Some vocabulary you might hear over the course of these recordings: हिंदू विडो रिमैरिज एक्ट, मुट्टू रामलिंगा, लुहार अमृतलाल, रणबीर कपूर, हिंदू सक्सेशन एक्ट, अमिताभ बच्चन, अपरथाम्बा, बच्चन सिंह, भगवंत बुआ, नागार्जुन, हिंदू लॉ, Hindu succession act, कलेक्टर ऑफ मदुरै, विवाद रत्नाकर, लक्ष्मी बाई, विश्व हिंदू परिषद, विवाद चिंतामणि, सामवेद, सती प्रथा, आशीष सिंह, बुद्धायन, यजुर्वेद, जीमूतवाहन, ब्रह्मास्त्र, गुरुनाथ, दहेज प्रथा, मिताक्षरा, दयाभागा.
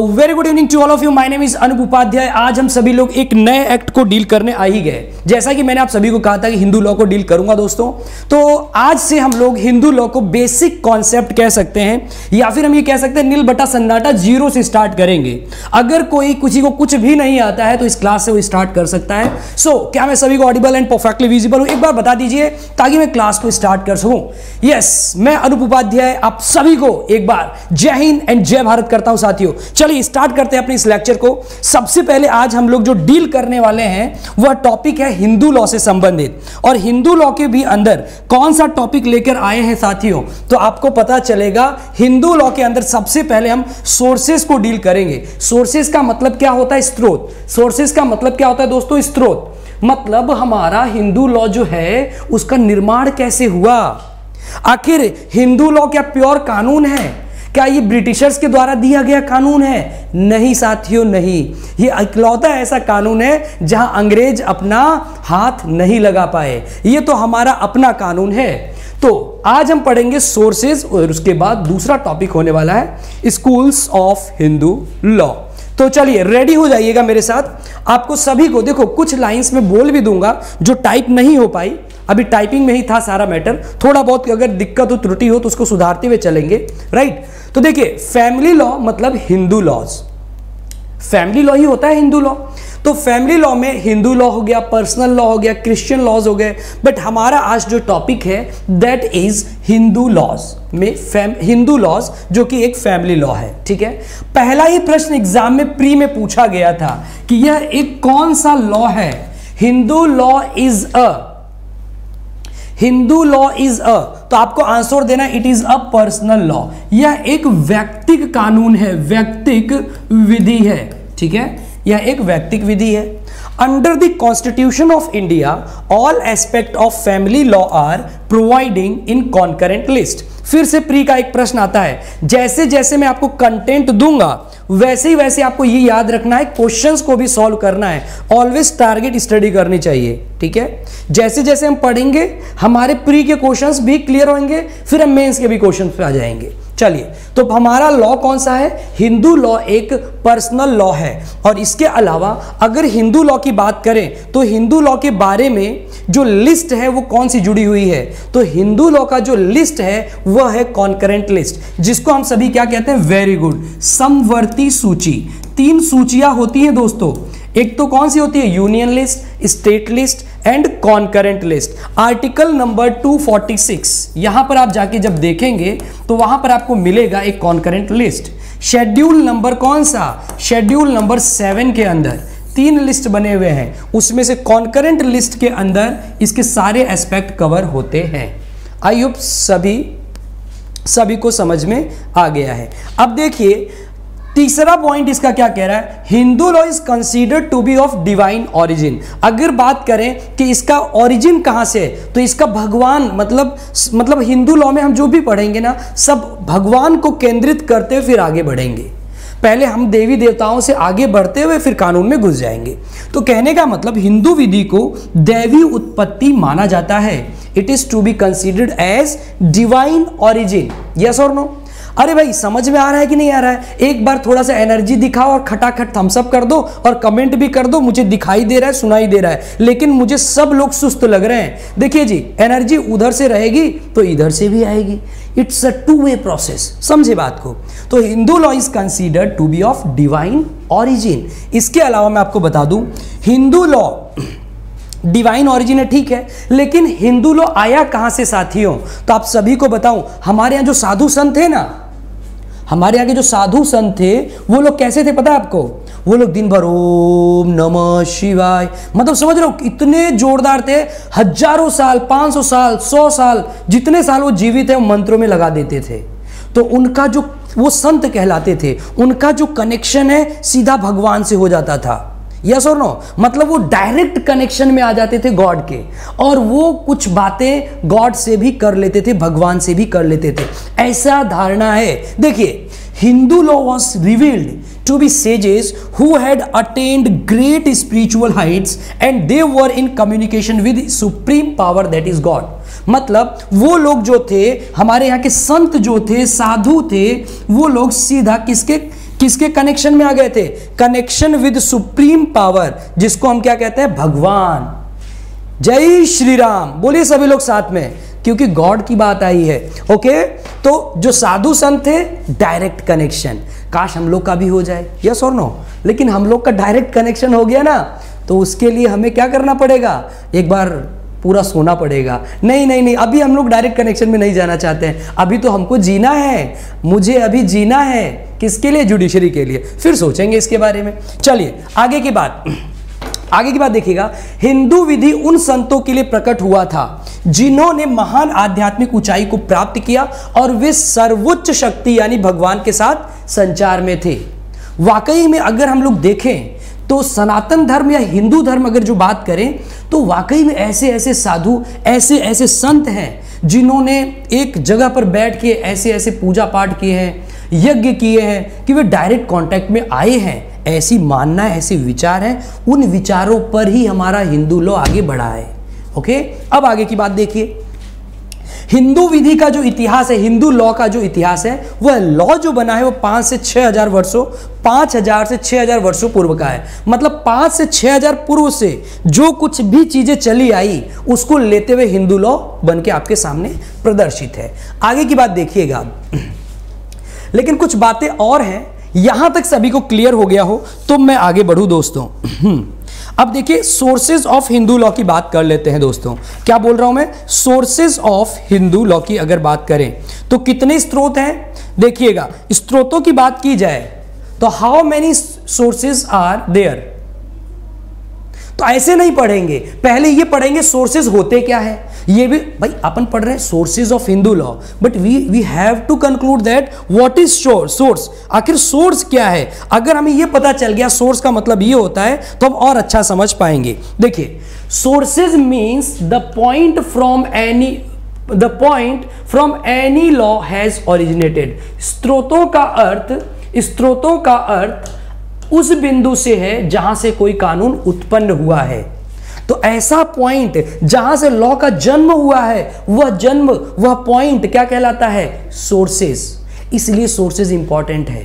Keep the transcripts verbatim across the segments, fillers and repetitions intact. Very good evening to all of you, my name is Anupadhyay. आज हम सभी लोग एक नए एक्ट को डील करने आ ही गए। जैसा कि मैंने आप सभी को कहा था कि हिंदू लॉ को डील करूंगा दोस्तों, तो आज से हम लोग हिंदू लॉ को बेसिक कॉन्सेप्ट कह सकते हैं, या फिर हम ये कह सकते हैं नील बटा सन्नाटा जीरो से स्टार्ट करेंगे। अगर कोई किसी को कुछ भी नहीं आता है तो इस क्लास से वो स्टार्ट कर सकता है। सो so, क्या मैं सभी को ऑडिबल एंड परफेक्टली विजिबल हूँ, एक बार बता दीजिए ताकि मैं क्लास को स्टार्ट कर सकूँ। यस, मैं अनुपाध्याय आप सभी को एक बार जय हिंद एंड जय भारत करता हूँ साथियों। चलिए स्टार्ट करते हैं अपने इस लेक्चर को। सबसे पहले आज हम लोग जो डील करने वाले हैं वह टॉपिक है हिंदू लॉ से संबंधित, और हिंदू लॉ के भी अंदर कौन सा टॉपिक लेकर आए हैं साथियों तो आपको पता चलेगा। हिंदू लॉ के अंदर सबसे पहले हम सोर्सेस को डील करेंगे। सोर्सेस का मतलब क्या होता है? स्रोत। सोर्सेस का मतलब क्या होता है दोस्तों? स्रोत। मतलब हमारा हिंदू लॉ जो है उसका निर्माण कैसे हुआ, आखिर हिंदू लॉ क्या प्योर कानून है, क्या ये ब्रिटिशर्स के द्वारा दिया गया कानून है? नहीं साथियों, नहीं। ये इकलौता ऐसा कानून है जहां अंग्रेज अपना हाथ नहीं लगा पाए। ये तो हमारा अपना कानून है। तो आज हम पढ़ेंगे सोर्सेज, और उसके बाद दूसरा टॉपिक होने वाला है स्कूल्स ऑफ हिंदू लॉ। तो चलिए रेडी हो जाइएगा मेरे साथ। आपको सभी को देखो कुछ लाइन्स में बोल भी दूंगा जो टाइप नहीं हो पाई, अभी टाइपिंग में ही था सारा मैटर। थोड़ा बहुत अगर दिक्कत हो, त्रुटि हो तो उसको सुधारते हुए चलेंगे, राइट। तो देखिए फैमिली लॉ मतलब हिंदू लॉज, फैमिली लॉ ही होता है हिंदू लॉ। तो फैमिली लॉ में हिंदू लॉ हो गया, पर्सनल लॉ हो गया, क्रिश्चियन लॉज हो गए, बट हमारा आज जो टॉपिक है दैट इज हिंदू लॉज में फैम हिंदू लॉज जो कि एक फैमिली लॉ है, ठीक है। पहला ही प्रश्न एग्जाम में प्री में पूछा गया था कि यह एक कौन सा लॉ है। हिंदू लॉ is a हिंदू लॉ is a तो आपको आंसर देना it is a personal law. यह एक व्यक्तिक कानून है, व्यक्तिक विधि है, ठीक है। यह एक व्यक्तिक विधि है। Under the constitution of India all aspect of family law are providing in concurrent list. फिर से प्री का एक प्रश्न आता है। जैसे जैसे मैं आपको कंटेंट दूंगा वैसे ही वैसे आपको ये याद रखना है, क्वेश्चंस को भी सॉल्व करना है, ऑलवेज टारगेट स्टडी करनी चाहिए, ठीक है। जैसे जैसे हम पढ़ेंगे हमारे प्री के क्वेश्चंस भी क्लियर होंगे, फिर हम मेंस के भी क्वेश्चन पे आ जाएंगे। चलिए, तो हमारा लॉ कौन सा है? हिंदू लॉ एक पर्सनल लॉ है। और इसके अलावा अगर हिंदू लॉ की बात करें तो हिंदू लॉ के बारे में जो लिस्ट है वो कौन सी जुड़ी हुई है? तो हिंदू लॉ का जो लिस्ट है वह है कॉन्करेंट लिस्ट, जिसको हम सभी क्या कहते हैं? वेरी गुड, समवर्ती सूची। तीन सूचियां होती हैं दोस्तों। एक तो कौन सी होती है? Union list, state list and concurrent list. Article number two forty six, यहां पर आप जाके जब देखेंगे तो वहां पर आपको मिलेगा एक कॉन्करेंट लिस्ट। शेड्यूल नंबर कौन सा? शेड्यूल नंबर सेवन के अंदर तीन लिस्ट बने हुए हैं, उसमें से कॉन्करेंट लिस्ट के अंदर इसके सारे एस्पेक्ट कवर होते हैं। आई होप सभी सभी को समझ में आ गया है। अब देखिए तीसरा पॉइंट इसका क्या कह रहा है? हिंदू लॉ is considered to be of divine origin. अगर बात करें कि इसका ऑरिजिन कहां से है तो इसका भगवान मतलब मतलब हिंदू लॉ में हम जो भी पढ़ेंगे ना सब भगवान को केंद्रित करते हुए फिर आगे बढ़ेंगे। पहले हम देवी देवताओं से आगे बढ़ते हुए फिर कानून में घुस जाएंगे। तो कहने का मतलब हिंदू विधि को दैवी उत्पत्ति माना जाता है। It is to be considered as divine origin. Yes और नो? अरे भाई समझ में आ रहा है कि नहीं आ रहा है? एक बार थोड़ा सा एनर्जी दिखाओ और खटाखट थम्स अप कर दो और कमेंट भी कर दो। मुझे दिखाई दे रहा है, सुनाई दे रहा है, लेकिन मुझे सब लोग सुस्त लग रहे हैं। देखिए जी, एनर्जी उधर से रहेगी तो इधर से भी आएगी। It's a two way process, समझे बात को। तो हिंदू लॉ is considered to be of divine origin. इसके अलावा मैं आपको बता दूं, हिंदू लॉ डिवाइन ऑरिजिन है, ठीक है, लेकिन हिंदू लॉ आया कहां से साथियों? तो आप सभी को बताऊं, हमारे यहाँ जो साधु संत थे ना, हमारे यहाँ के जो साधु संत थे वो लोग कैसे थे पता है आपको? वो लोग दिन भर ओम नमः शिवाय, मतलब समझ रहे हो इतने जोरदार थे, हजारों साल, पाँच सौ साल, सौ साल, जितने साल वो जीवित है वो मंत्रों में लगा देते थे। तो उनका जो वो संत कहलाते थे, उनका जो कनेक्शन है सीधा भगवान से हो जाता था। यस और नो? मतलब वो डायरेक्ट कनेक्शन में आ जाते थे गॉड के, और वो कुछ बातें गॉड से भी कर लेते थे, भगवान से भी कर लेते थे, ऐसा धारणा है। देखिए, हिंदू लॉ was revealed to be sages who had attend great spiritual heights and they were in communication with supreme power that is God. मतलब वो लोग जो थे, हमारे यहाँ के संत जो थे, साधु थे, वो लोग सीधा किसके किसके कनेक्शन में आ गए थे? कनेक्शन विद सुप्रीम पावर, जिसको हम क्या कहते हैं? भगवान। जय श्री राम बोलिए सभी लोग साथ में, क्योंकि गॉड की बात आई है। ओके, तो जो साधु संत थे डायरेक्ट कनेक्शन, काश हम लोग का भी हो जाए, यस और नो। लेकिन हम लोग का डायरेक्ट कनेक्शन हो गया ना, तो उसके लिए हमें क्या करना पड़ेगा? एक बार पूरा सोना पड़ेगा। नहीं नहीं नहीं, अभी हम लोग डायरेक्ट कनेक्शन में नहीं जाना चाहते हैं, अभी तो हमको जीना है, मुझे अभी जीना है। किसके लिए? जुडिशरी के लिए। फिर सोचेंगे इसके बारे में। चलिए आगे की बात, आगे की बात देखिएगा। हिंदू विधि उन संतों के लिए प्रकट हुआ था जिन्होंने महान आध्यात्मिक ऊंचाई को प्राप्त किया और वे सर्वोच्च शक्ति यानी भगवान के साथ संचार में थे। वाकई में अगर हम लोग देखें तो सनातन धर्म या हिंदू धर्म अगर जो बात करें तो वाकई में ऐसे ऐसे साधु, ऐसे ऐसे संत हैं जिन्होंने एक जगह पर बैठ के ऐसे ऐसे पूजा पाठ किए हैं, यज्ञ किए हैं कि वे डायरेक्ट कांटेक्ट में आए हैं। ऐसी मानना है, ऐसे विचार हैं, उन विचारों पर ही हमारा हिंदू लॉ आगे बढ़ा है। ओके, अब आगे की बात देखिए। हिंदू विधि का जो इतिहास है, हिंदू लॉ का जो इतिहास है, वह लॉ जो बना है वो पाँच से छः हज़ार वर्षों पाँच हज़ार से छः हज़ार वर्षों पूर्व का है। मतलब पाँच से छः हज़ार पूर्व से जो कुछ भी चीज़ें चली आई उसको लेते हुए हिंदू लॉ बन के आपके सामने प्रदर्शित है। आगे की बात देखिएगा। लेकिन कुछ बातें और हैं, यहाँ तक सभी को क्लियर हो गया हो तो मैं आगे बढ़ूँ दोस्तों। अब देखिए सोर्सेज ऑफ हिंदू लॉ की बात कर लेते हैं दोस्तों। क्या बोल रहा हूं मैं? सोर्सेज ऑफ हिंदू लॉ की अगर बात करें तो कितने स्रोत हैं? देखिएगा, स्रोतों की बात की जाए तो how many sources are there, तो ऐसे नहीं पढ़ेंगे, पहले ये पढ़ेंगे सोर्सेज होते क्या है। ये भी भाई अपन पढ़ रहे हैं sources of हिंदू लॉ, but we we have to conclude that what is source, आखिर सोर्स क्या है। अगर हमें ये पता चल गया सोर्स का मतलब ये होता है तो हम और अच्छा समझ पाएंगे। देखिए sources means the point from any the point from any law has originated. स्रोतों का अर्थ स्रोतों का अर्थ उस बिंदु से है जहां से कोई कानून उत्पन्न हुआ है। तो ऐसा पॉइंट जहां से लॉ का जन्म हुआ है, वह जन्म, वह पॉइंट क्या कहलाता है? सोर्सेस। इसलिए सोर्सेस इंपॉर्टेंट है,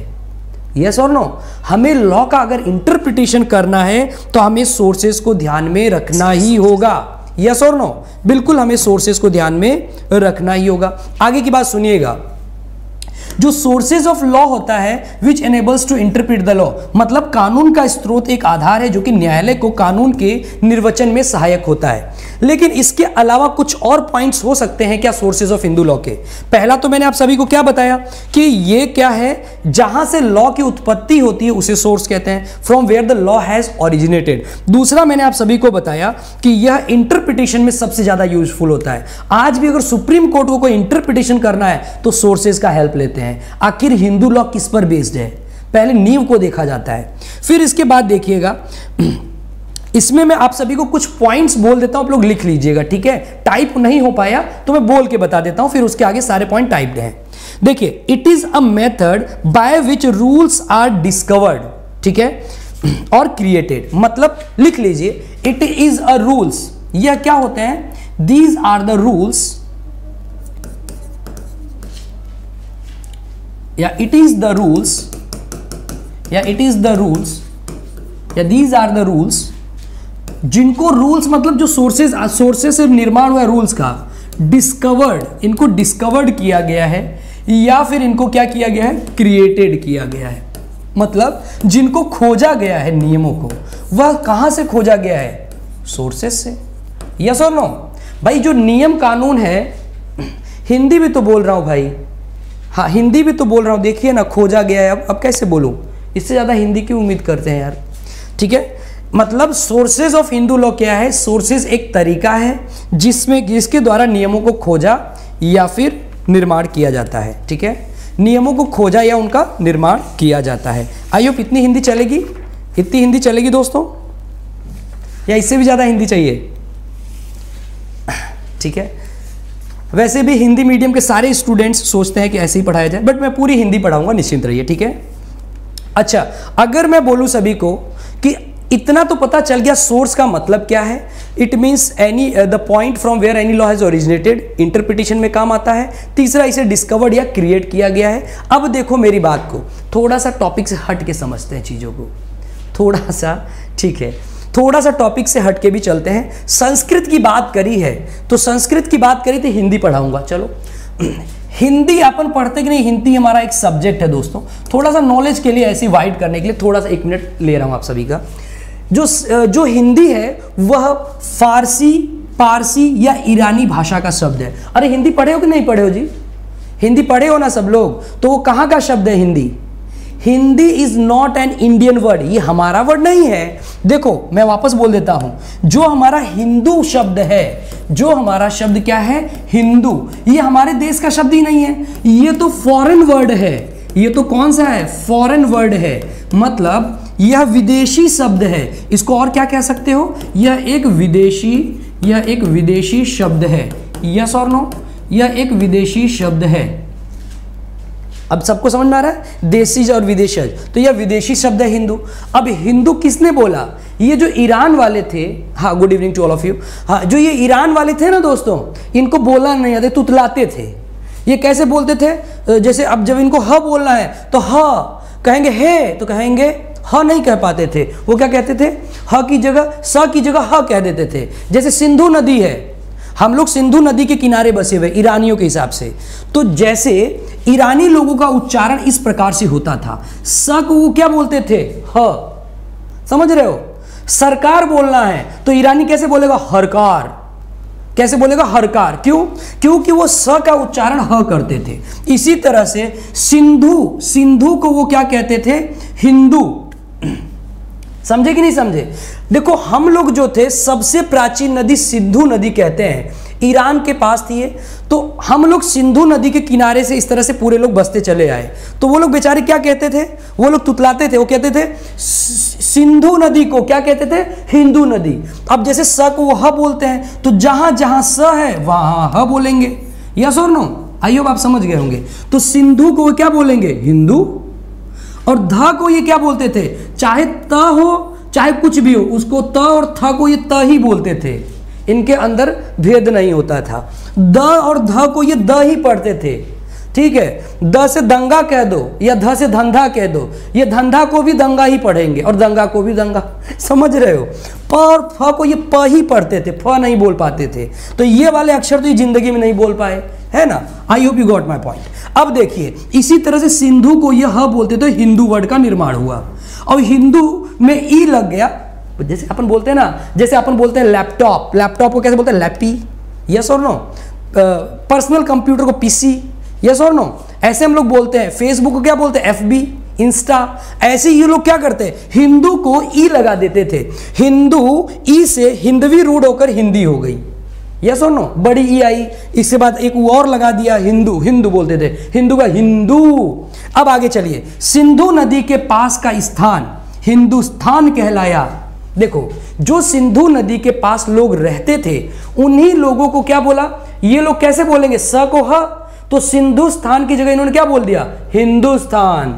यस और नो। हमें लॉ का अगर इंटरप्रिटेशन करना है तो हमें सोर्सेस को ध्यान में रखना ही होगा, यस और नो। बिल्कुल हमें सोर्सेस को ध्यान में रखना ही होगा। आगे की बात सुनिएगा। जो सोर्सेज ऑफ लॉ होता है which enables to interpret the law, मतलब कानून का स्रोत एक आधार है जो कि न्यायालय को कानून के निर्वचन में सहायक होता है। लेकिन इसके अलावा कुछ और पॉइंट्स हो सकते हैं क्या सोर्सेज ऑफ हिंदू लॉ के? पहला तो मैंने आप सभी को क्या बताया कि ये क्या है, जहां से लॉ की उत्पत्ति होती है उसे सोर्स कहते हैं, from where the law has originated. दूसरा मैंने आप सभी को बताया कि यह इंटरप्रिटेशन में सबसे ज्यादा यूजफुल होता है। आज भी अगर सुप्रीम कोर्ट को कोई इंटरप्रिटेशन करना है तो सोर्सेज का हेल्प लेते हैं। आखिर हिंदू लॉ किस पर बेस्ड है, पहले नींव को देखा जाता है। फिर इसके बाद देखिएगा, इसमें मैं आप सभी को कुछ पॉइंट्स बोल देता हूं, आप लोग लिख लीजिएगा, ठीक है। टाइप नहीं हो पाया तो मैं बोल के बता देता हूं, फिर उसके आगे सारे पॉइंट टाइप्ड हैं। देखिए, it is a method by which rules are discovered, ठीक है, और क्रिएटेड। मतलब लिख लीजिए, इट इज अ रूल्स, यह क्या होते हैं? दीज आर द रूल्स, या इट इज द रूल्स, या इट इज द रूल्स, या दीज आर द रूल्स, जिनको रूल्स मतलब जो सोर्सेज सोर्सेज से निर्माण हुआ रूल्स का, डिस्कवर्ड, इनको डिस्कवर्ड किया गया है या फिर इनको क्या किया गया है? क्रिएटेड किया गया है। मतलब जिनको खोजा गया है नियमों को, वह कहाँ से खोजा गया है? सोर्सेज से, यस और नो। भाई जो नियम कानून है, हिंदी में तो बोल रहा हूँ भाई, हाँ हिंदी भी तो बोल रहा हूँ, देखिए ना, खोजा गया है। अब अब कैसे बोलूँ, इससे ज़्यादा हिंदी की उम्मीद करते हैं यार, ठीक है। मतलब सोर्सेज ऑफ हिंदू लॉ क्या है? सोर्सेज एक तरीका है जिसमें जिसके द्वारा नियमों को खोजा या फिर निर्माण किया जाता है, ठीक है। नियमों को खोजा या उनका निर्माण किया जाता है। आई होप इतनी हिंदी चलेगी, इतनी हिंदी चलेगी दोस्तों, या इससे भी ज़्यादा हिंदी चाहिए, ठीक है। वैसे भी हिंदी मीडियम के सारे स्टूडेंट्स सोचते हैं कि ऐसे ही पढ़ाया जाए, बट मैं पूरी हिंदी पढ़ाऊंगा, निश्चिंत रहिए, ठीक है। अच्छा, अगर मैं बोलूँ सभी को कि इतना तो पता चल गया सोर्स का मतलब क्या है। It means any the point from where any law has originated, interpretation में काम आता है। तीसरा, इसे डिस्कवर्ड या क्रिएट किया गया है। अब देखो मेरी बात को, थोड़ा सा टॉपिक से हट के समझते हैं चीज़ों को, थोड़ा सा, ठीक है, थोड़ा सा टॉपिक से हट के भी चलते हैं। संस्कृत की बात करी है तो संस्कृत की बात करी तो हिंदी पढ़ाऊंगा। चलो हिंदी अपन पढ़ते कि नहीं, हिंदी हमारा एक सब्जेक्ट है दोस्तों। थोड़ा सा नॉलेज के लिए, ऐसी वाइड करने के लिए थोड़ा सा एक मिनट ले रहा हूँ आप सभी का। जो जो हिंदी है वह फारसी, पारसी या ईरानी भाषा का शब्द है। अरे हिंदी पढ़े हो कि नहीं पढ़े हो जी, हिंदी पढ़े हो ना सब लोग, तो वो कहाँ का शब्द है Hindi? Hindi is not an Indian word, ये हमारा वर्ड नहीं है। देखो मैं वापस बोल देता हूं, जो हमारा हिंदू शब्द है, जो हमारा शब्द क्या है हिंदू, ये हमारे देश का शब्द ही नहीं है, ये तो फॉरेन वर्ड है। ये तो कौन सा है? फॉरेन वर्ड है, मतलब यह विदेशी शब्द है। इसको और क्या कह सकते हो? यह एक विदेशी, यह एक विदेशी शब्द है। यस और नो, यह एक विदेशी शब्द है। अब सबको समझ में आ रहा है, देशी और विदेशी, तो यह विदेशी शब्द है हिंदू। अब हिंदू किसने बोला? ये जो ईरान वाले थे, हाँ good evening to all of you, हाँ जो ये ईरान वाले थे ना दोस्तों, इनको बोला नहीं आते, तुतलाते थे। ये कैसे बोलते थे? जैसे अब जब इनको ह बोलना है तो ह कहेंगे, हे तो कहेंगे ह नहीं कह पाते थे, वो क्या कहते थे? ह की जगह स की जगह ह कह देते थे। जैसे सिंधु नदी है, हम लोग सिंधु नदी के किनारे बसे हुए ईरानियों के हिसाब से, तो जैसे ईरानी लोगों का उच्चारण इस प्रकार से होता था, स को वो क्या बोलते थे? ह। समझ रहे हो? सरकार बोलना है तो ईरानी कैसे बोलेगा? हरकार। कैसे बोलेगा? हरकार। क्यों? क्योंकि वो स का उच्चारण ह करते थे। इसी तरह से सिंधु, सिंधु को वो क्या कहते थे? हिंदू। समझे कि नहीं समझे? देखो हम लोग जो थे, सबसे प्राचीन नदी सिंधु नदी कहते हैं, ईरान के पास थी, तो हम लोग सिंधु नदी के किनारे से इस तरह से पूरे लोग बसते चले आए। तो वो लोग बेचारे क्या कहते थे? वो लोग तुतलाते थे, वो कहते थे सिंधु नदी को क्या कहते थे? हिंदू नदी। अब जैसे स को वो ह बोलते हैं, तो जहां जहां स है वहां ह बोलेंगे। यस और नो, आई होप आप समझ गए होंगे। तो सिंधु को क्या बोलेंगे? हिंदू। और ध को ये क्या बोलते थे? चाहे त हो चाहे कुछ भी हो, उसको त और थ को ये त ही बोलते थे, इनके अंदर भेद नहीं होता था। द और ध को ये द ही पढ़ते थे, ठीक है। द से दंगा कह दो या ध से धंधा कह दो, ये धंधा को भी दंगा ही पढ़ेंगे और दंगा को भी दंगा। समझ रहे हो? प और फ को ये प ही पढ़ते थे, फ नहीं बोल पाते थे। तो ये वाले अक्षर तो ये जिंदगी में नहीं बोल पाए, है ना। I hope you got my point. अब देखिए, इसी तरह से सिंधु को ये ह बोलते थे, हिंदू वर्ड का निर्माण हुआ। और हिंदू में ई लग गया, जैसे अपन बोलते हैं ना, जैसे अपन बोलते हैं लैपटॉप, लैपटॉप को कैसे बोलते हैं? लैपी। यस और नो। पर्सनल कंप्यूटर को पीसी। यस और नो। ऐसे हम लोग बोलते हैं। फेसबुक को क्या बोलते हैं? FB, insta. ऐसे ये लोग क्या करते हैं? हिंदू को ई लगा देते थे। हिंदू ई से हिंदवी रूढ़ होकर हिंदी हो गई। यस और नो। बड़ी ई आई, इसके बाद एक और लगा दिया, हिंदू, हिंदू बोलते थे, हिंदू का हिंदू। अब आगे चलिए, सिंधु नदी के पास का स्थान हिंदुस्तान कहलाया। देखो जो सिंधु नदी के पास लोग रहते थे, उन्हीं लोगों को क्या बोला? ये लोग कैसे बोलेंगे? स को ह, तो सिंधुस्तान की जगह इन्होंने क्या बोल दिया? हिंदुस्तान।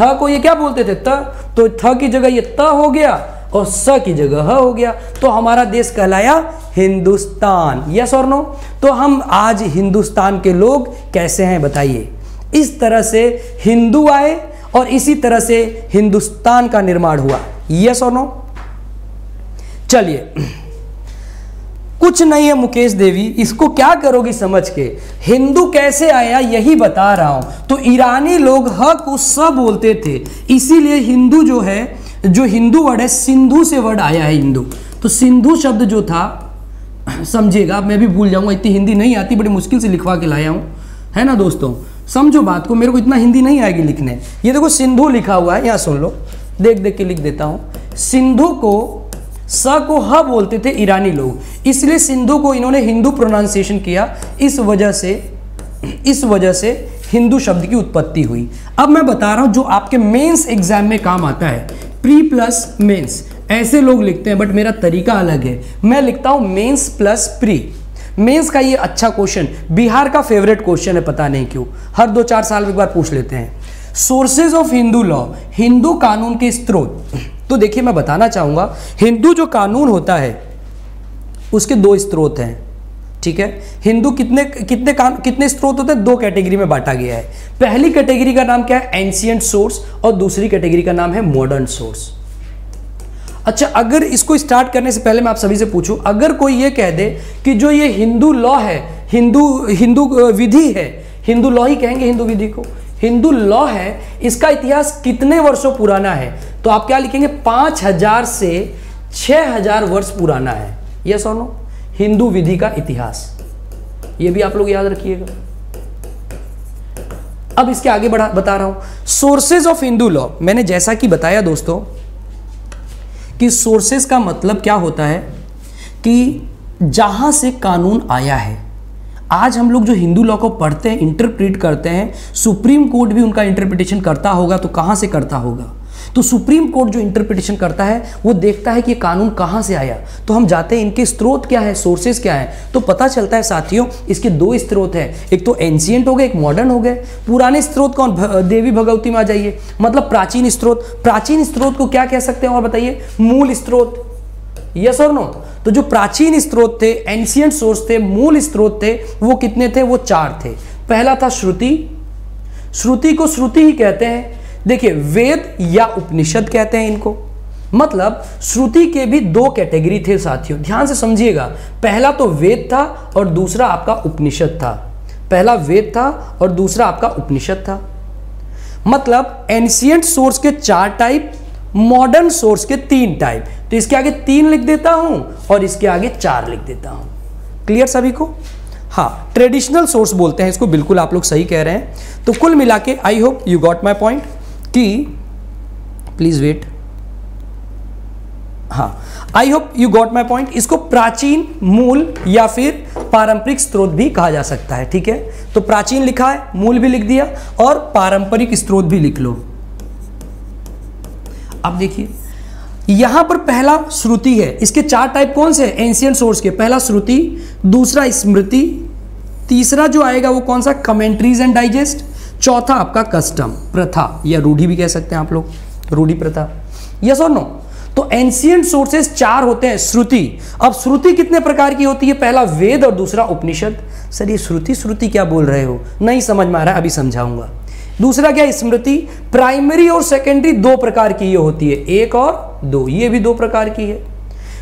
थ को ये क्या बोलते थे? त, तो थ की जगह ये त हो गया और स की जगह ह हो गया, तो हमारा देश कहलाया हिंदुस्तान। यस और नो। तो हम आज हिंदुस्तान के लोग कैसे हैं बताइए। इस तरह से हिंदू आए और इसी तरह से हिंदुस्तान का निर्माण हुआ। यस और नो। चलिए, कुछ नहीं है मुकेश देवी, इसको क्या करोगी समझ के। हिंदू कैसे आया यही बता रहा हूं। तो ईरानी लोग ह को स बोलते थे, इसीलिए हिंदू जो है, जो हिंदू वर्ड है, सिंधु से वर्ड आया है हिंदू। तो सिंधु शब्द जो था, समझिएगा, मैं भी भूल जाऊंगा, इतनी हिंदी नहीं आती, बड़ी मुश्किल से लिखवा के लाया हूं, है ना दोस्तों। समझो बात को, मेरे को इतना हिंदी नहीं आएगी लिखने। ये देखो सिंधु लिखा हुआ है, यहाँ सुन लो, देख देख के लिख देता हूँ। सिंधु को स को ह बोलते थे ईरानी लोग, इसलिए सिंधु को इन्होंने हिंदू प्रोनाउंसिएशन किया। इस वजह से इस वजह से हिंदू शब्द की उत्पत्ति हुई। अब मैं बता रहा हूँ जो आपके मेंस एग्जाम में काम आता है, प्री प्लस मेंस ऐसे लोग लिखते हैं, बट मेरा तरीका अलग है। मैं लिखता हूँ मेंस प्लस प्री। मेंस का ये अच्छा क्वेश्चन, बिहार का फेवरेट क्वेश्चन है, पता नहीं क्यों, हर दो चार साल में एक बार पूछ लेते हैं। Sources of हिंदू लॉ, Hindu कानून के स्रोत। तो देखिए मैं बताना चाहूँगा, हिंदू जो कानून होता है उसके दो स्रोत हैं, ठीक है। हिंदू कितने कितने कान कितने स्रोत होते हैं, दो कैटेगरी में बांटा गया है। पहली कैटेगरी का नाम क्या है, एंशियंट सोर्स, और दूसरी कैटेगरी का नाम है मॉडर्न सोर्स। अच्छा, अगर इसको स्टार्ट करने से पहले मैं आप सभी से पूछूं, अगर कोई ये कह दे कि जो ये हिंदू लॉ है, हिंदू हिंदू विधि है, हिंदू लॉ ही कहेंगे हिंदू विधि को, हिंदू लॉ है, इसका इतिहास कितने वर्षों पुराना है, तो आप क्या लिखेंगे, पाँच हजार से छः हजार वर्ष पुराना है। यस और नो, हिंदू विधि का इतिहास, ये भी आप लोग याद रखिएगा। अब इसके आगे बढ़ा बता रहा हूं, सोर्सेज ऑफ हिंदू लॉ। मैंने जैसा कि बताया दोस्तों कि सोर्सेज का मतलब क्या होता है कि जहां से कानून आया है। आज हम लोग जो हिंदू लॉ को पढ़ते हैं, इंटरप्रीट करते हैं, सुप्रीम कोर्ट भी उनका इंटरप्रिटेशन करता होगा, तो कहां से करता होगा, तो सुप्रीम कोर्ट जो इंटरप्रिटेशन करता है वो देखता है कि ये कानून कहाँ से आया, तो हम जाते हैं इनके स्रोत क्या है, सोर्सेज क्या है, तो पता चलता है साथियों इसके दो स्रोत हैं, एक तो एंशियंट हो गए, एक मॉडर्न हो गए। पुराने स्रोत कौन, देवी भगवती में आ जाइए, मतलब प्राचीन स्रोत। प्राचीन स्रोत को क्या कह सकते हैं और बताइए, मूल स्रोत। यस और नो, तो जो प्राचीन स्रोत थे, एंशियंट सोर्स थे, मूल स्रोत थे, वो कितने थे, वो चार थे। पहला था श्रुति, श्रुति को श्रुति ही कहते हैं, देखिए वेद या उपनिषद कहते हैं इनको, मतलब श्रुति के भी दो कैटेगरी थे साथियों, ध्यान से समझिएगा। पहला तो वेद था और दूसरा आपका उपनिषद था, पहला वेद था और दूसरा आपका उपनिषद था। मतलब एंशियंट सोर्स के चार टाइप, मॉडर्न सोर्स के तीन टाइप, तो इसके आगे तीन लिख देता हूं और इसके आगे चार लिख देता हूं। क्लियर सभी को? हाँ, ट्रेडिशनल सोर्स बोलते हैं इसको, बिल्कुल आप लोग सही कह रहे हैं। तो कुल मिला के I hope you got my point कि प्लीज वेट, हाँ I hope you got my point. इसको प्राचीन, मूल या फिर पारंपरिक स्रोत भी कहा जा सकता है, ठीक है। तो प्राचीन लिखा है, मूल भी लिख दिया और पारंपरिक स्रोत भी लिख लो। अब देखिए यहां पर पहला श्रुति है, इसके चार टाइप कौन से हैं एंशियंट सोर्स के, पहला श्रुति, दूसरा स्मृति, तीसरा जो आएगा वो कौन सा, कमेंट्रीज एंड डाइजेस्ट, चौथा आपका कस्टम, प्रथा या रूढ़ी भी कह सकते हैं आप लोग, रूढ़ी प्रथा। यस और नो, तो एंशियंट सोर्सेज चार होते हैं, श्रुति। अब श्रुति कितने प्रकार की होती है, पहला वेद और दूसरा उपनिषद। सर ये श्रुति श्रुति क्या बोल रहे हो, नहीं समझ में आ रहा है, अभी समझाऊंगा। दूसरा क्या, स्मृति। प्राइमरी और सेकेंडरी दो प्रकार की ये होती है, एक और दो, ये भी दो प्रकार की है।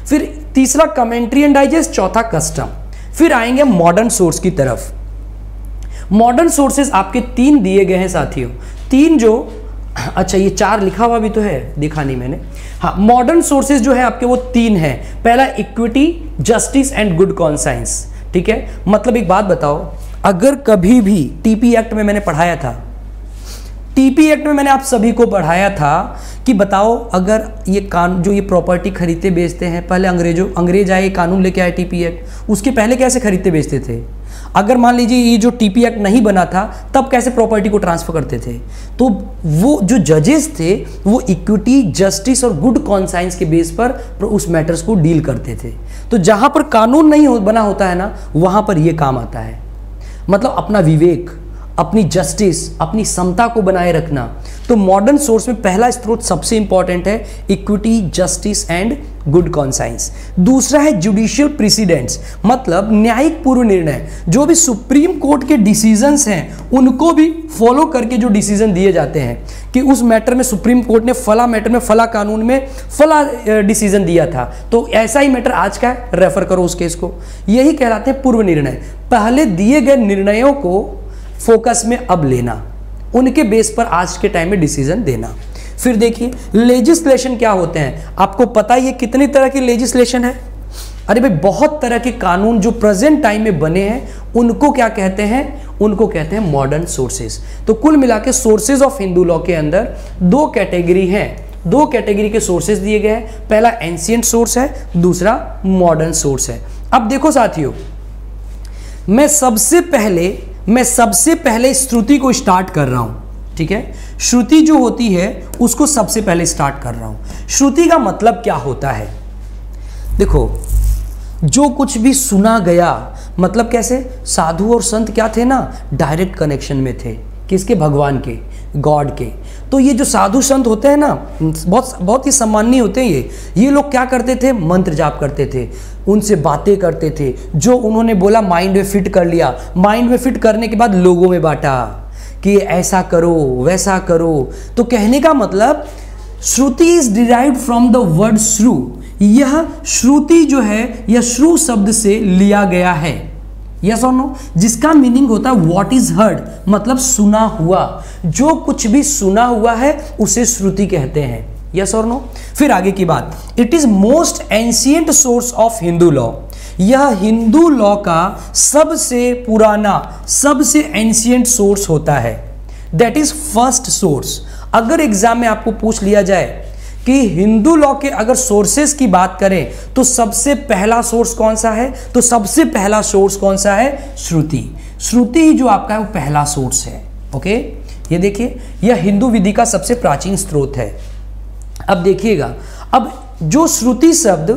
फिर तीसरा कमेंट्री एंड डाइजेस्ट, चौथा कस्टम। फिर आएंगे मॉडर्न सोर्स की तरफ। मॉडर्न सोर्सेज आपके तीन दिए गए हैं साथियों, तीन जो, अच्छा ये चार लिखा हुआ भी तो है, देखा नहीं मैंने। हाँ, मॉडर्न सोर्सेज जो है आपके वो तीन हैं, पहला equity, justice and good conscience, ठीक है। मतलब एक बात बताओ, अगर कभी भी टीपी एक्ट में मैंने पढ़ाया था, टीपी एक्ट में मैंने आप सभी को पढ़ाया था कि बताओ अगर ये कानून जो ये प्रॉपर्टी खरीदते बेचते हैं, पहले अंग्रेजों अंग्रेज आए कानून लेके आए टीपी एक्ट, उसके पहले कैसे खरीदते बेचते थे। अगर मान लीजिए ये जो टीपी एक्ट नहीं बना था तब कैसे प्रॉपर्टी को ट्रांसफर करते थे, तो वो जो जजेस थे वो इक्विटी, जस्टिस और गुड कॉन्साइंस के बेस पर उस मैटर्स को डील करते थे। तो जहाँ पर कानून नहीं हो, बना होता है ना, वहाँ पर ये काम आता है। मतलब अपना विवेक, अपनी जस्टिस, अपनी समता को बनाए रखना। तो मॉडर्न सोर्स में पहला स्रोत सबसे इंपॉर्टेंट है, equity, justice and good conscience. दूसरा है जुडिशियल प्रेसिडेंट्स, मतलब न्यायिक पूर्व निर्णय, जो भी सुप्रीम कोर्ट के डिसीजंस हैं उनको भी फॉलो करके जो डिसीजन दिए जाते हैं कि उस मैटर में सुप्रीम कोर्ट ने फला मैटर में, फला कानून में फला डिसीजन दिया था, तो ऐसा ही मैटर आज का है, रेफर करो उस केस को। यही कहलाते हैं पूर्व निर्णय, पहले दिए गए निर्णयों को फोकस में अब लेना, उनके बेस पर आज के टाइम में डिसीजन देना। फिर देखिए लेजिस्लेशन क्या होते हैं, आपको पता ही है कितनी तरह की लेजिस्लेशन है। अरे भाई बहुत तरह के कानून जो प्रेजेंट टाइम में बने हैं उनको क्या कहते हैं, उनको कहते हैं मॉडर्न सोर्सेज। तो कुल मिला के सोर्सेज ऑफ हिंदू लॉ के अंदर दो कैटेगरी हैं, दो कैटेगरी के सोर्सेज दिए गए हैं, पहला एंशियंट सोर्स है, दूसरा मॉडर्न सोर्स है। अब देखो साथियों, मैं सबसे पहले मैं सबसे पहले श्रुति को स्टार्ट कर रहा हूं, ठीक है। श्रुति जो होती है उसको सबसे पहले स्टार्ट कर रहा हूं। श्रुति का मतलब क्या होता है, देखो जो कुछ भी सुना गया, मतलब कैसे साधु और संत क्या थे ना, डायरेक्ट कनेक्शन में थे, किसके, भगवान के, गॉड के। तो ये जो साधु संत होते हैं ना, बहुत बहुत ही सम्माननीय होते हैं ये ये लोग क्या करते थे, मंत्र जाप करते थे, उनसे बातें करते थे, जो उन्होंने बोला माइंड में फिट कर लिया, माइंड में फिट करने के बाद लोगों में बांटा कि ऐसा करो वैसा करो। तो कहने का मतलब Shruti is derived from the word श्रू, यह श्रुति जो है यह श्रू शब्द से लिया गया है, यस और नो, जिसका मीनिंग होता है व्हाट इज हर्ड, मतलब सुना हुआ, जो कुछ भी सुना हुआ है उसे श्रुति कहते हैं, यस और नो। फिर आगे की बात, it is most ancient source of हिंदू लॉ, यह हिंदू लॉ का सबसे पुराना सबसे एंशिएंट सोर्स होता है, दैट इज फर्स्ट सोर्स। अगर एग्जाम में आपको पूछ लिया जाए कि हिंदू लॉ के अगर सोर्सेस की बात करें तो सबसे पहला सोर्स कौन सा है, तो सबसे पहला सोर्स कौन सा है, श्रुति। श्रुति ही जो आपका है वो पहला सोर्स है। ओके, ये देखिए, यह हिंदू विधि का सबसे प्राचीन स्रोत है। अब देखिएगा, अब जो श्रुति शब्द,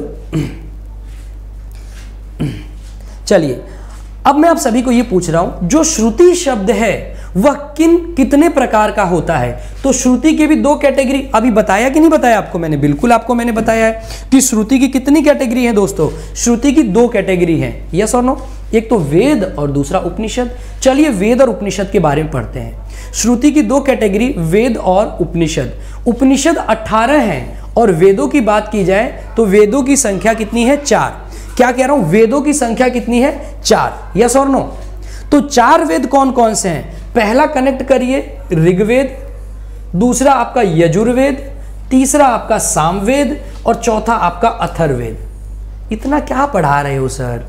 चलिए अब मैं आप सभी को ये पूछ रहा हूं, जो श्रुति शब्द है वह किन कितने प्रकार का होता है? तो श्रुति के भी दो कैटेगरी, अभी बताया कि नहीं बताया आपको मैंने? बिल्कुल आपको मैंने बताया है कि श्रुति की कितनी कैटेगरी है दोस्तों। श्रुति की दो कैटेगरी है, यस और नो, एक तो वेद और दूसरा उपनिषद। चलिए वेद और उपनिषद के बारे में पढ़ते हैं। श्रुति की दो कैटेगरी, वेद और उपनिषद। उपनिषद अट्ठारह है और वेदों की बात की जाए तो वेदों की संख्या कितनी है, चार। क्या कह रहा हूं, वेदों की संख्या कितनी है, चार, यस और नो। तो चार वेद कौन कौन से हैं? पहला कनेक्ट करिए ऋग्वेद, दूसरा आपका यजुर्वेद, तीसरा आपका सामवेद और चौथा आपका अथर्ववेद। इतना क्या पढ़ा रहे हो सर?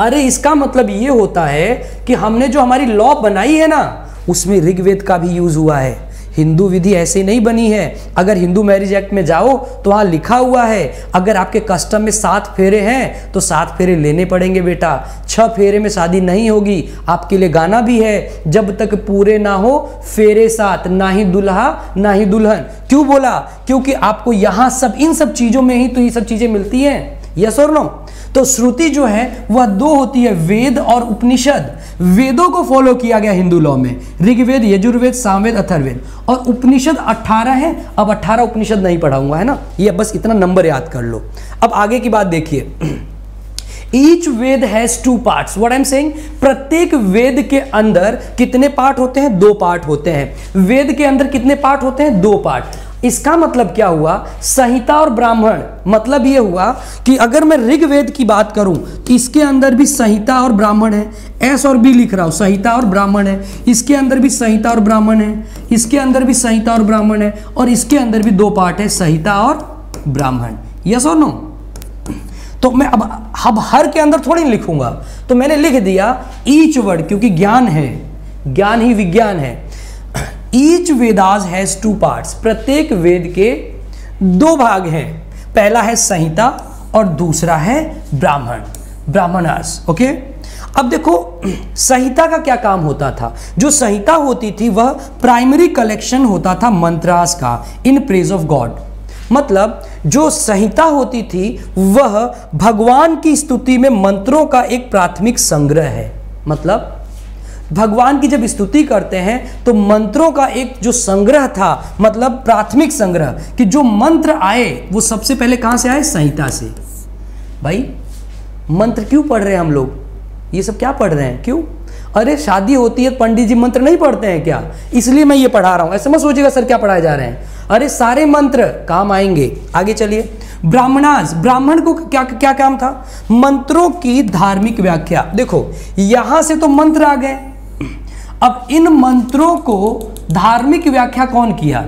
अरे इसका मतलब ये होता है कि हमने जो हमारी लॉ बनाई है ना उसमें ऋग्वेद का भी यूज हुआ है। हिंदू विधि ऐसे नहीं बनी है। अगर हिंदू मैरिज एक्ट में जाओ तो वहाँ लिखा हुआ है, अगर आपके कस्टम में सात फेरे हैं तो सात फेरे लेने पड़ेंगे बेटा, छह फेरे में शादी नहीं होगी। आपके लिए गाना भी है, जब तक पूरे ना हो फेरे सात, ना ही दुल्हा ना ही दुल्हन। क्यों बोला? क्योंकि आपको यहाँ सब इन सब चीज़ों में ही तो ये सब चीज़ें मिलती हैं, यस और नो। तो श्रुति जो है वह दो होती है, वेद और उपनिषद। वेदों को फॉलो किया गया हिंदू लॉ में, ऋग्वेद यजुर्वेद सामवेद अथर्ववेद, और उपनिषद अठारह है। अब अठारह उपनिषद नहीं पढ़ाऊंगा, है ना, ये बस इतना नंबर याद कर लो। अब आगे की बात देखिए, each Veda has two parts, what I am saying, प्रत्येक वेद के अंदर कितने पार्ट होते हैं, दो पार्ट होते हैं। वेद के अंदर कितने पार्ट होते हैं, दो पार्ट। इसका मतलब क्या हुआ, संहिता और ब्राह्मण। मतलब ये हुआ कि अगर मैं ऋग्वेद की बात करूं तो इसके अंदर भी संहिता और ब्राह्मण है, एस और बी लिख रहा हूं, संहिता और ब्राह्मण है। इसके अंदर भी संहिता और ब्राह्मण है, इसके अंदर भी संहिता और ब्राह्मण है, और इसके अंदर भी दो पार्ट है, संहिता और ब्राह्मण, यस और नो। तो मैं अब अब हर के अंदर थोड़ी लिखूंगा, तो मैंने लिख दिया ईच वर्ड, क्योंकि ज्ञान है, ज्ञान ही विज्ञान है। Each Vedas has two parts, प्रत्येक वेद के दो भाग हैं, पहला है संहिता और दूसरा है ब्राह्मण, ब्राह्मणास। ओके, अब देखो संहिता का क्या काम होता था। जो संहिता होती थी वह प्राइमरी कलेक्शन होता था मंत्रास का, इन प्रेज ऑफ गॉड। मतलब जो संहिता होती थी वह भगवान की स्तुति में मंत्रों का एक प्राथमिक संग्रह है। मतलब भगवान की जब स्तुति करते हैं तो मंत्रों का एक जो संग्रह था, मतलब प्राथमिक संग्रह, कि जो मंत्र आए वो सबसे पहले कहाँ से आए, संहिता से। भाई मंत्र क्यों पढ़ रहे हैं हम लोग, ये सब क्या पढ़ रहे हैं, क्यों? अरे शादी होती है पंडित जी मंत्र नहीं पढ़ते हैं क्या, इसलिए मैं ये पढ़ा रहा हूँ, ऐसे मत सोचिएगा सर क्या पढ़ाए जा रहे हैं, अरे सारे मंत्र काम आएंगे। आगे चलिए, ब्राह्मणास, ब्राह्मण को क्या क्या काम था, मंत्रों की धार्मिक व्याख्या। देखो यहाँ से तो मंत्र आ गए, अब इन मंत्रों को धार्मिक व्याख्या कौन किया?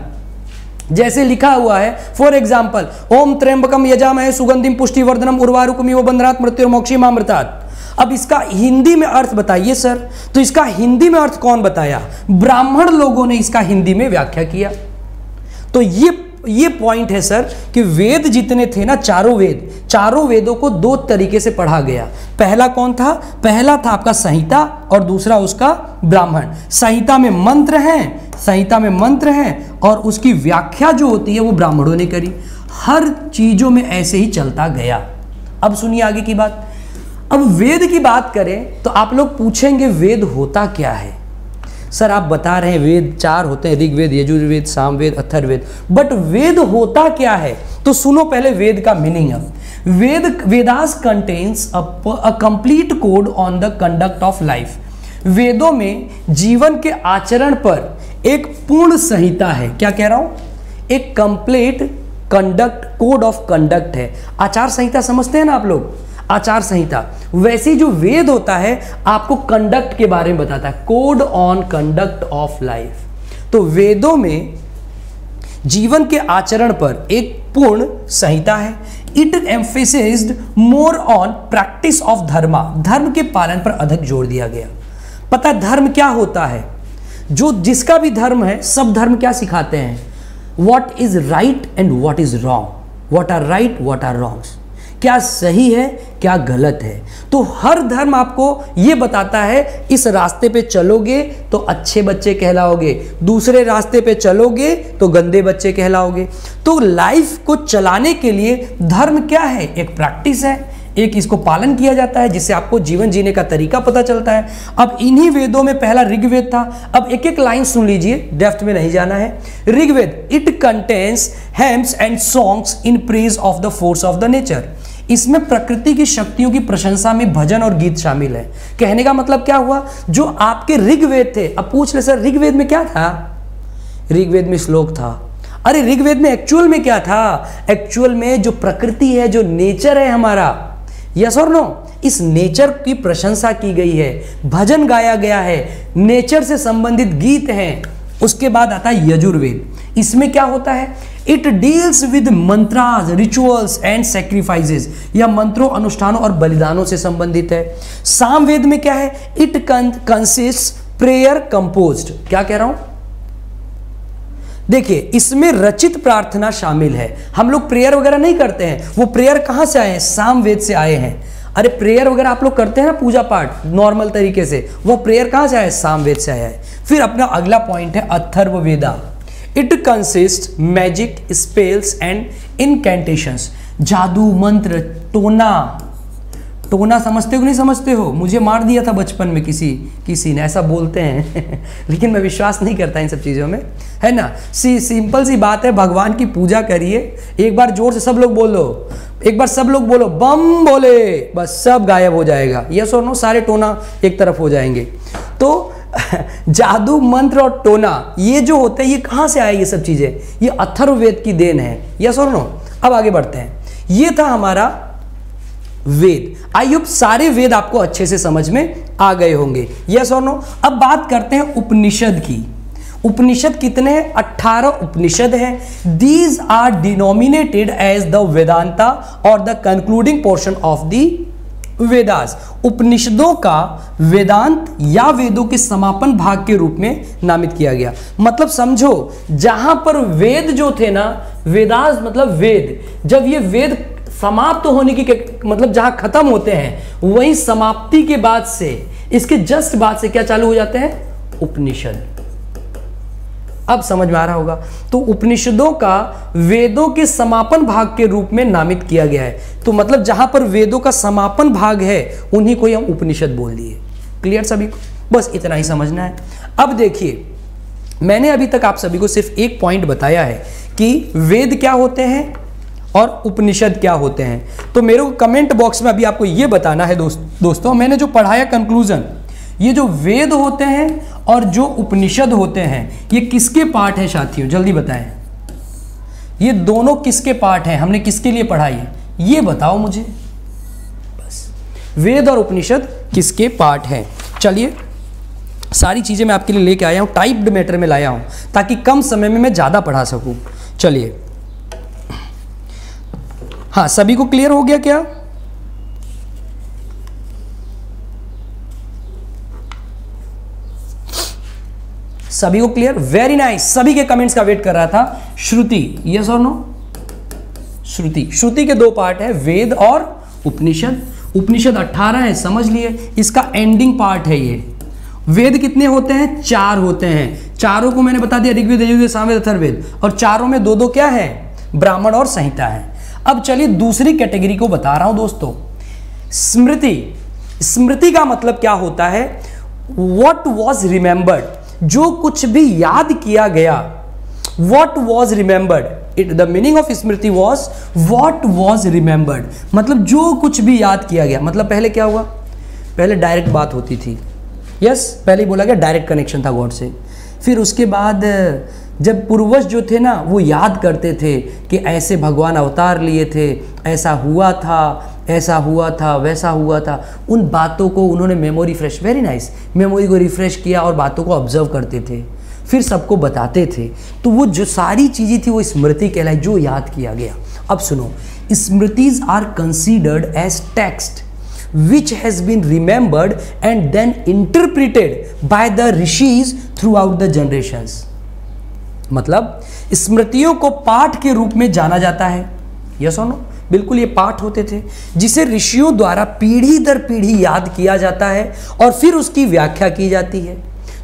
जैसे लिखा हुआ है फॉर एग्जाम्पल, ओम त्र्यंबकम यजामहे सुगंधिम पुष्टिवर्धनम उर्वारुकमिव बन्धनात् मृत्युर्मोक्षीम अमृतात्। अब इसका हिंदी में अर्थ बताइए सर, तो इसका हिंदी में अर्थ कौन बताया, ब्राह्मण लोगों ने इसका हिंदी में व्याख्या किया। तो ये ये पॉइंट है सर कि वेद जितने थे ना, चारों वेद, चारों वेदों को दो तरीके से पढ़ा गया। पहला कौन था, पहला था आपका संहिता और दूसरा उसका ब्राह्मण। संहिता में मंत्र हैं, संहिता में मंत्र हैं और उसकी व्याख्या जो होती है वो ब्राह्मणों ने करी। हर चीजों में ऐसे ही चलता गया। अब सुनिए आगे की बात, अब वेद की बात करें तो आप लोग पूछेंगे वेद होता क्या है। सर आप बता रहे हैं वेद चार होते हैं, ऋग्वेद, यजुर्वेद, सामवेद, अथर्ववेद, बट वेद होता क्या है? तो सुनो पहले वेद का मीनिंग। अब Veda Vedas contains a complete code on the conduct of life. वेदों में जीवन के आचरण पर एक पूर्ण संहिता है। क्या कह रहा हूं? एक complete conduct code of conduct है। आचार संहिता समझते हैं ना आप लोग, आचार संहिता। वैसे जो वेद होता है आपको कंडक्ट के बारे में बताता है, code on conduct of life. तो वेदों में जीवन के आचरण पर एक पूर्ण संहिता है। It emphasised more on practice of dharma, धर्म के पालन पर अधिक जोर दिया गया। पता धर्म क्या होता है? जो जिसका भी धर्म है, सब धर्म क्या सिखाते हैं? What is right and what is wrong, what are right, what are wrongs, क्या सही है क्या गलत है। तो हर धर्म आपको ये बताता है इस रास्ते पे चलोगे तो अच्छे बच्चे कहलाओगे, दूसरे रास्ते पे चलोगे तो गंदे बच्चे कहलाओगे। तो लाइफ को चलाने के लिए धर्म क्या है? एक प्रैक्टिस है, एक इसको पालन किया जाता है जिससे आपको जीवन जीने का तरीका पता चलता है। अब इन्हीं वेदों में पहला ऋग्वेद था। अब एक एक लाइन सुन लीजिए, डेप्थ में नहीं जाना है। Rigveda, it contains hymns and songs in praise of the force of the nature. इसमें प्रकृति की शक्तियों की प्रशंसा में भजन और गीत शामिल है। कहने का मतलब क्या हुआ? जो आपके ऋग्वेद थे, अब पूछ ले सर ऋग्वेद में क्या था? ऋग्वेद में श्लोक था। अरे ऋग्वेद में एक्चुअल में क्या था? एक्चुअल में जो प्रकृति है, जो नेचर है हमारा, यस और नो, इस नेचर की प्रशंसा की गई है, भजन गाया गया है, नेचर से संबंधित गीत हैं। उसके बाद आता है यजुर्वेद। इसमें क्या होता है? It deals with mantras, rituals and sacrifices, या मंत्रों, अनुष्ठानों और बलिदानों से संबंधित है। सामवेद में क्या है? It consists prayer composed. क्या कह रहा हूं? देखिए, इसमें रचित प्रार्थना शामिल है। हम लोग प्रेयर वगैरह नहीं करते हैं। वो प्रेयर कहाँ से आए हैं? सामवेद से आए हैं। अरे प्रेयर वगैरह आप लोग करते हैं ना, पूजा पाठ नॉर्मल तरीके से, वो प्रेयर कहाँ से आए? सामवेद से आया है। फिर अपना अगला पॉइंट है Atharvaveda. It consist magic, spells and incantations, जादू, मंत्र, टोना। टोना समझते हो नहीं समझते हो? मुझे मार दिया था बचपन में किसी किसी ने, ऐसा बोलते हैं लेकिन मैं विश्वास नहीं करता इन सब चीज़ों में, है ना। सी सिंपल सी बात है, भगवान की पूजा करिए। एक बार जोर से सब लोग बोलो, एक बार सब लोग बोलो बम बोले, बस सब गायब हो जाएगा। यस और नो, सारे टोना एक तरफ हो जाएंगे। तो जादू, मंत्र और टोना, ये जो होते हैं, ये कहाँ से आए? ये सब चीज़ें ये अथर्ववेद की देन है। यस और नो। अब आगे बढ़ते हैं। ये था हमारा वेद। आइए, सारे वेद आपको अच्छे से समझ में आ गए होंगे। यस और नो। अब बात करते हैं उपनिषद की। उपनिषद कितने हैं? अठारह उपनिषद हैं। These are denominated as the Vedanta और the concluding portion of the Vedas. उपनिषदों का वेदांत या वेदों के समापन भाग के रूप में नामित किया गया। मतलब समझो, जहां पर वेद जो थे ना, वेदास मतलब वेद, जब ये वेद समाप्त होने की, मतलब जहां खत्म होते हैं, वहीं समाप्ति के बाद से, इसके जस्ट बाद से क्या चालू हो जाते हैं? उपनिषद। अब समझ में आ रहा होगा। तो उपनिषदों का वेदों के समापन भाग के रूप में नामित किया गया है। तो मतलब जहां पर वेदों का समापन भाग है, उन्हीं को ही हम उपनिषद बोल दिए। क्लियर सभी को? बस इतना ही समझना है। अब देखिए, मैंने अभी तक आप सभी को सिर्फ एक पॉइंट बताया है कि वेद क्या होते हैं और उपनिषद क्या होते हैं। तो मेरे को कमेंट बॉक्स में अभी आपको ये बताना है दोस्त दोस्तों, मैंने जो पढ़ाया कंक्लूजन, ये जो वेद होते हैं और जो उपनिषद होते हैं, ये किसके पार्ट हैं साथियों? जल्दी बताएं, ये दोनों किसके पार्ट हैं? हमने किसके लिए पढ़ाई है ये बताओ मुझे। बस, वेद और उपनिषद किसके पार्ट हैं? चलिए, सारी चीज़ें मैं आपके लिए लेके आया हूँ, टाइप्ड मैटर में लाया हूँ, ताकि कम समय में मैं ज़्यादा पढ़ा सकूँ। चलिए, हाँ, सभी को क्लियर हो गया क्या? सभी को क्लियर? Very nice. सभी के कमेंट्स का वेट कर रहा था। श्रुति, यस और नो? श्रुति श्रुति के दो पार्ट है, वेद और उपनिषद। उपनिषद अठारह है, समझ लिए, इसका एंडिंग पार्ट है ये। वेद कितने होते हैं? चार होते हैं। चारों को मैंने बता दिया, ऋग्वेद, यजुर्वेद, सामवेद, अथर्ववेद, और चारों में दो दो क्या है? ब्राह्मण और संहिता है। अब चलिए दूसरी कैटेगरी को बता रहा हूं दोस्तों, स्मृति। स्मृति का मतलब क्या होता है? वॉट वॉज रिमेंबर्ड, जो कुछ भी याद किया गया, what was remembered, it the meaning of Smriti was what was remembered, मतलब जो कुछ भी याद किया गया। मतलब पहले क्या हुआ, पहले डायरेक्ट बात होती थी, यस yes, पहले बोला गया डायरेक्ट कनेक्शन था गॉड से। फिर उसके बाद जब पूर्वज जो थे ना वो याद करते थे कि ऐसे भगवान अवतार लिए थे, ऐसा हुआ था, ऐसा हुआ था, वैसा हुआ था, उन बातों को उन्होंने memory fresh, very nice, memory को रिफ्रेश किया और बातों को ऑब्जर्व करते थे, फिर सबको बताते थे। तो वो जो सारी चीज़ें थी वो स्मृति कहलाई, जो याद किया गया। अब सुनो, smritis are considered as text which has been remembered and then interpreted by the rishis throughout the generations। मतलब स्मृतियों को पाठ के रूप में जाना जाता है, यस और नो, बिल्कुल ये पाठ होते थे जिसे ऋषियों द्वारा पीढ़ी दर पीढ़ी याद किया जाता है और फिर उसकी व्याख्या की जाती है।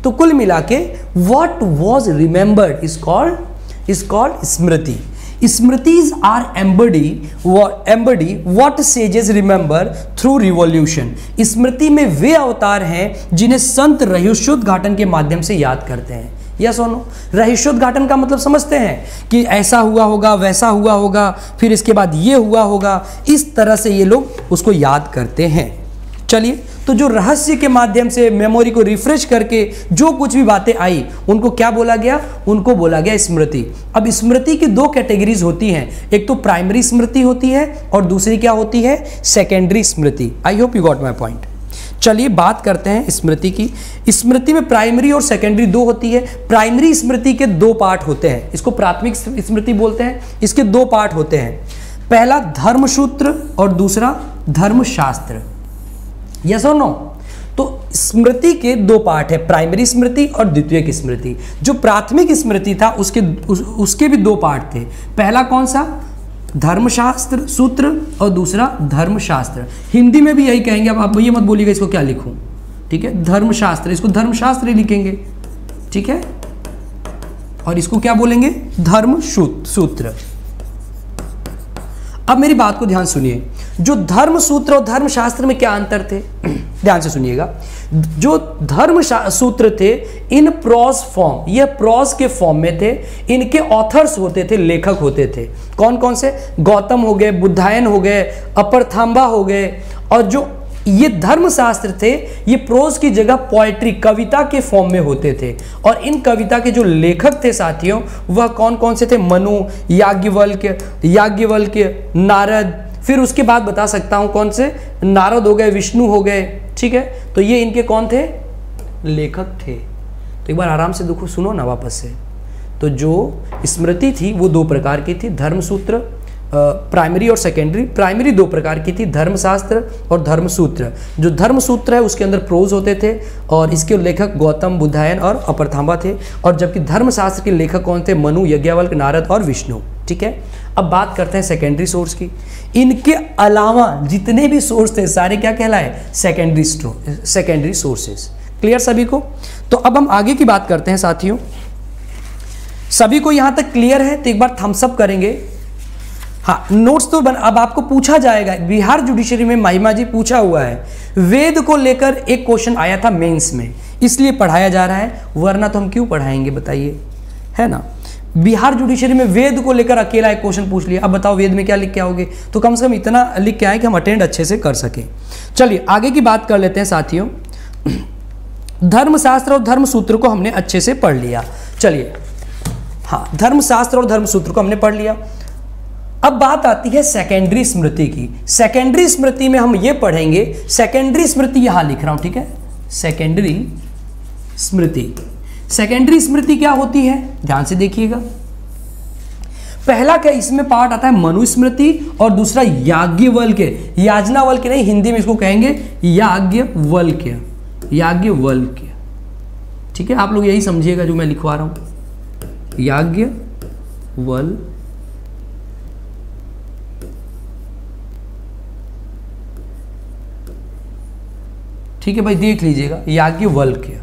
तो कुल मिला के what was remembered is called is called Smriti. Smritis are embody embody what sages remember through revolution. स्मृति में वे अवतार हैं जिन्हें संत रहस्योद्घाटन के माध्यम से याद करते हैं, या सोनो। रहस्योद्घाटन का मतलब समझते हैं कि ऐसा हुआ होगा, वैसा हुआ होगा, फिर इसके बाद ये हुआ होगा, इस तरह से ये लोग उसको याद करते हैं। चलिए, तो जो रहस्य के माध्यम से मेमोरी को रिफ्रेश करके जो कुछ भी बातें आई उनको क्या बोला गया, उनको बोला गया स्मृति। अब स्मृति की दो कैटेगरीज होती हैं, एक तो प्राइमरी स्मृति होती है और दूसरी क्या होती है, secondary Smriti. I hope you got my point. चलिए बात करते हैं स्मृति की। स्मृति में प्राइमरी और सेकेंडरी दो होती है। प्राइमरी स्मृति के दो पार्ट होते हैं, इसको प्राथमिक स्मृति बोलते हैं। इसके दो पार्ट होते हैं, पहला धर्मसूत्र और दूसरा धर्मशास्त्र, यस और नो। तो स्मृति के दो पार्ट है, प्राइमरी स्मृति और द्वितीयक स्मृति। जो प्राथमिक स्मृति था उसके उस, उसके भी दो पार्ट थे, पहला कौन सा, धर्मशास्त्र सूत्र और दूसरा धर्मशास्त्र। हिंदी में भी यही कहेंगे, अब आप ये मत बोलिएगा इसको क्या लिखूं, ठीक है, धर्मशास्त्र, इसको धर्मशास्त्र ही लिखेंगे, ठीक है, और इसको क्या बोलेंगे, धर्म सूत्र। अब मेरी बात को ध्यान सुनिए, जो धर्म सूत्र और धर्म शास्त्र में क्या अंतर थे, ध्यान से सुनिएगा। जो धर्म सूत्र थे इन प्रोज फॉर्म, ये प्रोज के फॉर्म में थे, इनके ऑथर्स होते थे, लेखक होते थे। कौन कौन से, गौतम हो गए, बुद्धायन हो गए, अपरथाम्बा हो गए। और जो ये धर्मशास्त्र थे ये प्रोज की जगह पोएट्री, कविता के फॉर्म में होते थे। और इन कविता के जो लेखक थे साथियों वह कौन कौन से थे, मनु, याज्ञवल्क्य, याज्ञवल्क्य नारद, फिर उसके बाद बता सकता हूं कौन से, नारद हो गए, विष्णु हो गए, ठीक है। तो ये इनके कौन थे, लेखक थे। तो एक बार आराम से देखो, सुनो ना वापस से। तो जो स्मृति थी वो दो प्रकार की थी, धर्मसूत्र प्राइमरी और सेकेंडरी। प्राइमरी दो प्रकार की थी, धर्मशास्त्र और धर्मसूत्र। जो धर्मसूत्र है उसके अंदर प्रोज होते थे और इसके लेखक गौतम, बुद्धायन और अपरथाम्बा थे। और जबकि धर्मशास्त्र के लेखक कौन थे, मनु, यज्ञवल्क्य, नारद और विष्णु, ठीक है। अब बात करते हैं सेकेंडरी सोर्स की। इनके अलावा जितने भी सोर्स थे सारे क्या कहलाए, सेकेंडरी सेकेंडरी सोर्सेस। क्लियर सभी को? तो अब हम आगे की बात करते हैं साथियों। सभी को यहाँ तक क्लियर है? तो एक बार थम्स अप करेंगे। हाँ, नोट्स तो बन, अब आपको पूछा जाएगा, बिहार जुडिशरी में महिमा जी पूछा हुआ है, वेद को लेकर एक क्वेश्चन आया था मेंस में, इसलिए पढ़ाया जा रहा है, वरना तो हम क्यों पढ़ाएंगे बताइए, है ना। बिहार जुडिशरी में वेद को लेकर अकेला एक क्वेश्चन पूछ लिया, अब बताओ वेद में क्या लिख के आओगे। तो कम से कम इतना लिख के आए कि हम अटेंड अच्छे से कर सकें। चलिए आगे की बात कर लेते हैं साथियों। धर्मशास्त्र और धर्मसूत्र को हमने अच्छे से पढ़ लिया। चलिए, हाँ, धर्मशास्त्र और धर्मसूत्र को हमने पढ़ लिया। अब बात आती है सेकेंडरी स्मृति की। सेकेंडरी स्मृति में हम ये पढ़ेंगे, सेकेंडरी स्मृति यहाँ लिख रहा हूँ, ठीक है, सेकेंडरी स्मृति। सेकेंडरी स्मृति क्या होती है, ध्यान से देखिएगा। पहला क्या इसमें पार्ट आता है, मनुस्मृति, और दूसरा याज्ञवल्क्य, याज्ञवल्क्य नहीं, हिंदी में इसको कहेंगे याज्ञवल्क्य, याज्ञवल्क्य, ठीक है। आप लोग यही समझिएगा जो मैं लिखवा रहा हूँ, याज्ञवल ठीक है भाई, देख लीजिएगा, याज्ञवल्क्य,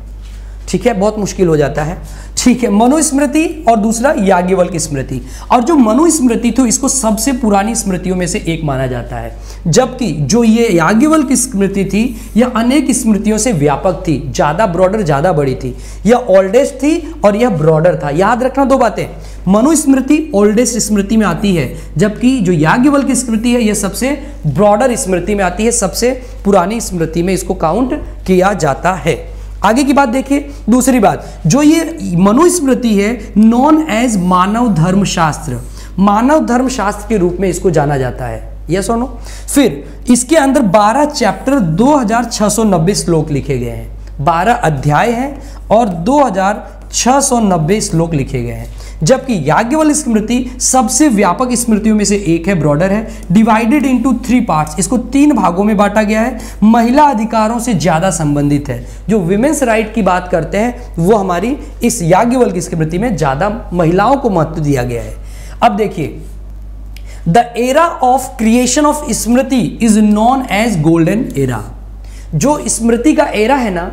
ठीक है, बहुत मुश्किल हो जाता है, ठीक है, मनुस्मृति और दूसरा याज्ञवल्क्य की स्मृति। और जो मनुस्मृति थी इसको सबसे पुरानी स्मृतियों में से एक माना जाता है, जबकि जो ये याज्ञवल्क्य की स्मृति थी यह अनेक स्मृतियों से व्यापक थी, ज़्यादा ब्रॉडर, ज़्यादा बड़ी थी। यह ओल्डेस्ट थी और यह ब्रॉडर था। याद रखना दो बातें, मनुस्मृति ओल्डेस्ट स्मृति में आती है, जबकि जो याज्ञवल्क्य की स्मृति है यह सबसे ब्रॉडर स्मृति में आती है, सबसे पुरानी स्मृति में इसको काउंट किया जाता है। आगे की बात देखिए, दूसरी बात, जो ये मनुस्मृति है नॉन एज मानव धर्मशास्त्र, मानव धर्मशास्त्र के रूप में इसको जाना जाता है। यस और नो? फिर इसके अंदर बारह चैप्टर दो हज़ार छह सौ नब्बे श्लोक लिखे गए हैं, बारह अध्याय हैं और दो हज़ार छह सौ नब्बे श्लोक लिखे गए हैं, जबकि याज्ञवल्क्य स्मृति सबसे व्यापक स्मृतियों में से एक है, ब्रॉडर है, डिवाइडेड इनटू थ्री पार्ट्स, इसको तीन भागों में बांटा गया है, महिला अधिकारों से ज़्यादा संबंधित है। जो विमेंस राइट की बात करते हैं वो हमारी इस याज्ञवल्क्य स्मृति में ज़्यादा महिलाओं को महत्व दिया गया है। अब देखिए, the era of creation of Smriti is known as golden era. जो स्मृति का एरा है ना,